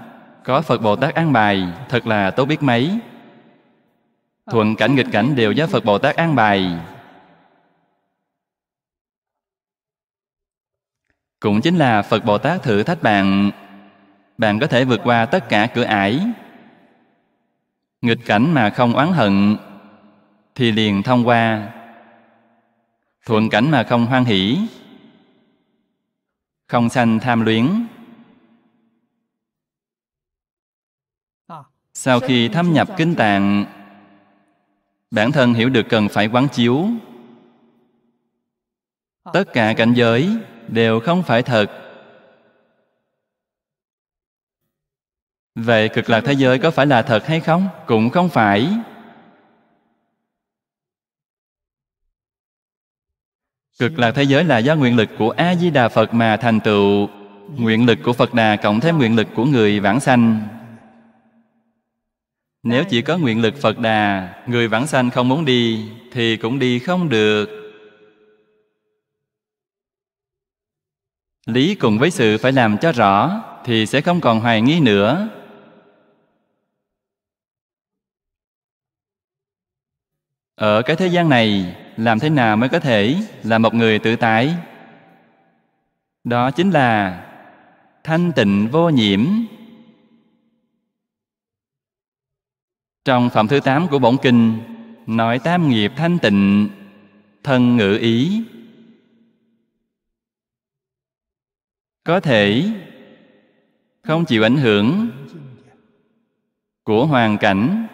có Phật Bồ Tát an bài, thật là tốt biết mấy. Thuận cảnh nghịch cảnh đều do Phật Bồ Tát an bài. Cũng chính là Phật Bồ Tát thử thách bạn, bạn có thể vượt qua tất cả cửa ải. Nghịch cảnh mà không oán hận thì liền thông qua, thuận cảnh mà không hoan hỷ không sanh tham luyến. Sau khi thâm nhập kinh tạng, bản thân hiểu được cần phải quán chiếu. Tất cả cảnh giới đều không phải thật. Vậy cực lạc thế giới có phải là thật hay không? Cũng không phải. Cực lạc thế giới là do nguyện lực của A-di-đà Phật mà thành tựu. Nguyện lực của Phật Đà cộng thêm nguyện lực của người vãng sanh. Nếu chỉ có nguyện lực Phật Đà, người vãng sanh không muốn đi thì cũng đi không được. Lý cùng với sự phải làm cho rõ thì sẽ không còn hoài nghi nữa. Ở cái thế gian này, làm thế nào mới có thể là một người tự tại? Đó chính là thanh tịnh vô nhiễm. Trong phẩm thứ 8 của bổn kinh nói tam nghiệp thanh tịnh, thân ngữ ý. Có thể không chịu ảnh hưởng của hoàn cảnh.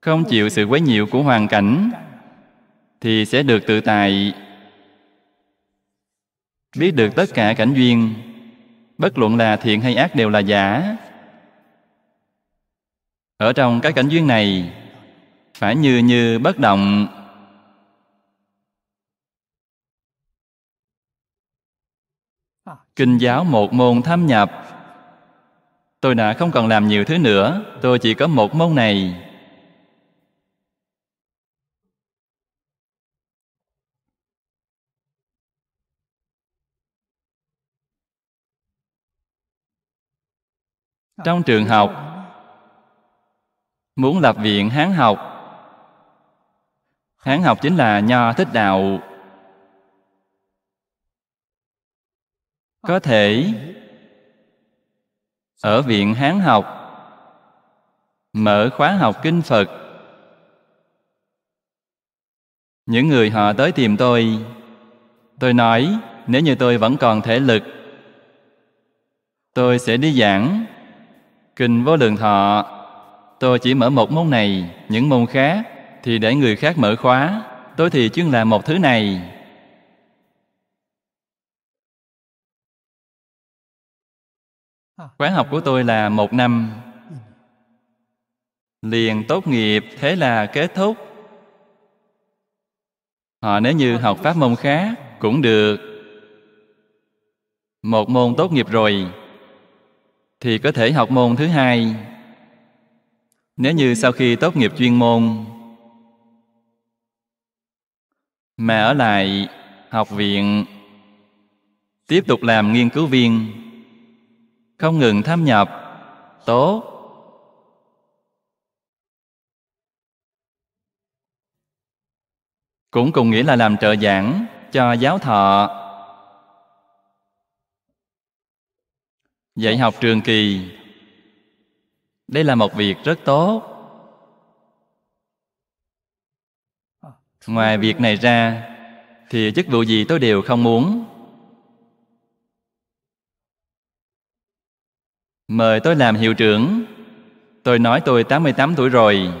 Không chịu sự quấy nhiễu của hoàn cảnh thì sẽ được tự tại. Biết được tất cả cảnh duyên, bất luận là thiện hay ác đều là giả. Ở trong các cảnh duyên này, phải như như bất động. Kinh giáo một môn thâm nhập. Tôi đã không còn làm nhiều thứ nữa, tôi chỉ có một môn này. Trong trường học, muốn lập viện Hán học. Hán học chính là Nho Thích Đạo. Có thể ở viện Hán học mở khóa học kinh Phật. Những người họ tới tìm tôi nói nếu như tôi vẫn còn thể lực, tôi sẽ đi giảng Kinh Vô Lượng Thọ. Tôi chỉ mở một môn này, những môn khác thì để người khác mở khóa. Tôi thì chuyên làm một thứ này. Khóa học của tôi là 1 năm. Liền tốt nghiệp, thế là kết thúc. Họ nếu như học pháp môn khác cũng được. Một môn tốt nghiệp rồi thì có thể học môn thứ 2. Nếu như sau khi tốt nghiệp chuyên môn mà ở lại học viện, tiếp tục làm nghiên cứu viên, không ngừng thâm nhập, tốt. Cũng cùng nghĩa là làm trợ giảng cho giáo thọ. Dạy học trường kỳ, đây là một việc rất tốt. Ngoài việc này ra thì chức vụ gì tôi đều không muốn. Mời tôi làm hiệu trưởng, tôi nói tôi 88 tuổi rồi.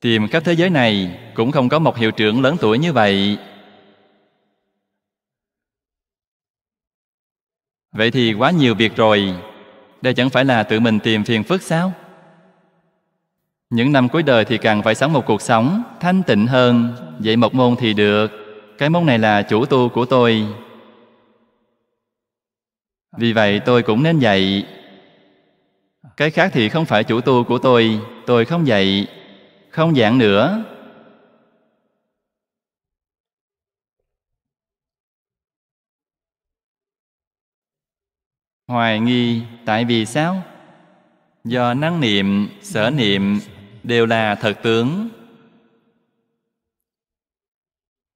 Tìm khắp thế giới này cũng không có một hiệu trưởng lớn tuổi như vậy. Vậy thì quá nhiều việc rồi. Đây chẳng phải là tự mình tìm phiền phức sao? Những năm cuối đời thì càng phải sống một cuộc sống thanh tịnh hơn. Vậy một môn thì được. Cái môn này là chủ tu của tôi, vì vậy tôi cũng nên dạy. Cái khác thì không phải chủ tu của tôi, tôi không dạy, không giảng nữa. Hoài nghi, tại vì sao? Do năng niệm, sở niệm đều là thật tướng.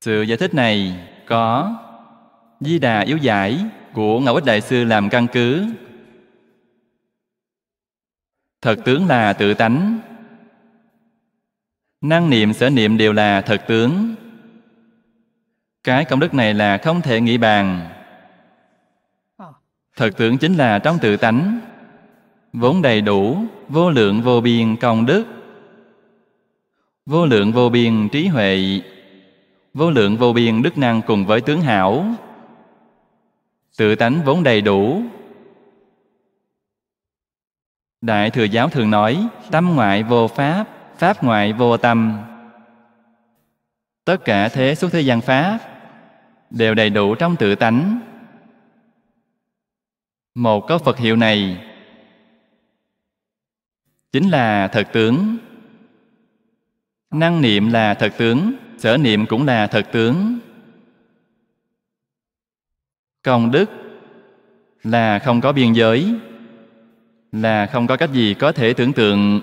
Sự giải thích này có Di Đà Yếu Giải của Ngẫu Ích Đại Sư làm căn cứ. Thật tướng là tự tánh. Năng niệm, sở niệm đều là thật tướng. Cái công đức này là không thể nghĩ bàn. Thật tướng chính là trong tự tánh, vốn đầy đủ, vô lượng vô biên công đức, vô lượng vô biên trí huệ, vô lượng vô biên đức năng cùng với tướng hảo. Tự tánh vốn đầy đủ. Đại Thừa Giáo thường nói, tâm ngoại vô pháp, pháp ngoại vô tâm. Tất cả thế xuất thế gian pháp đều đầy đủ trong tự tánh. Một có Phật hiệu này chính là thật tướng. Năng niệm là thật tướng, sở niệm cũng là thật tướng. Công đức là không có biên giới, là không có cách gì có thể tưởng tượng.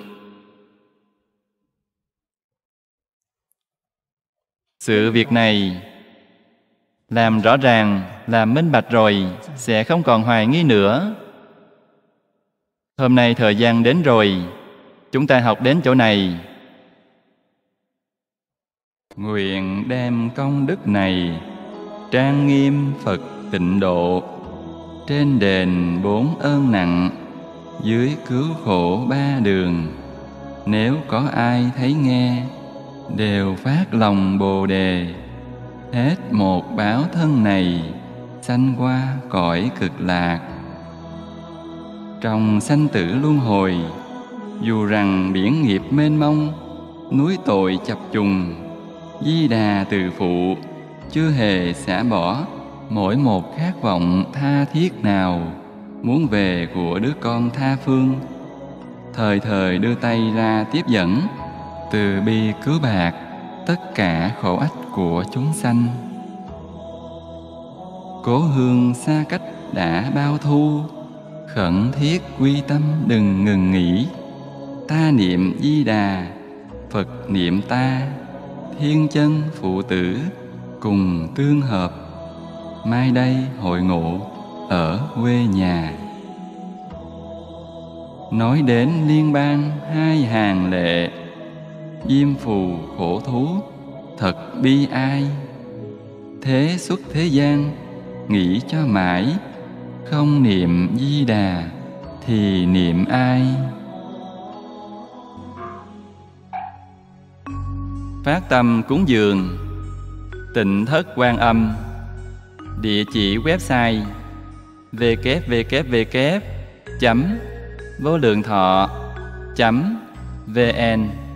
Sự việc này làm rõ ràng, làm minh bạch rồi sẽ không còn hoài nghi nữa. Hôm nay thời gian đến rồi, chúng ta học đến chỗ này. Nguyện đem công đức này trang nghiêm Phật Tịnh Độ, trên đền bốn ơn nặng, dưới cứu khổ ba đường. Nếu có ai thấy nghe đều phát lòng Bồ Đề, hết một báo thân này sanh qua cõi Cực Lạc. Trong sanh tử luân hồi, dù rằng biển nghiệp mênh mông, núi tội chập trùng, Di Đà từ phụ chưa hề xả bỏ mỗi một khát vọng tha thiết nào muốn về của đứa con tha phương. Thời thời đưa tay ra tiếp dẫn, từ bi cứu bạc tất cả khổ ách của chúng sanh. Cố hương xa cách đã bao thu, khẩn thiết quy tâm đừng ngừng nghỉ. Ta niệm Di Đà, Phật niệm ta, thiên chân phụ tử cùng tương hợp. Mai đây hội ngộ ở quê nhà. Nói đến liên bang hai hàng lệ, diêm phù khổ thú thật bi ai. Thế xuất thế gian nghĩ cho mãi, không niệm Di Đà thì niệm ai? Phát tâm cúng dường Tịnh Thất Quan Âm. Địa chỉ website www.voilưaengtho.vn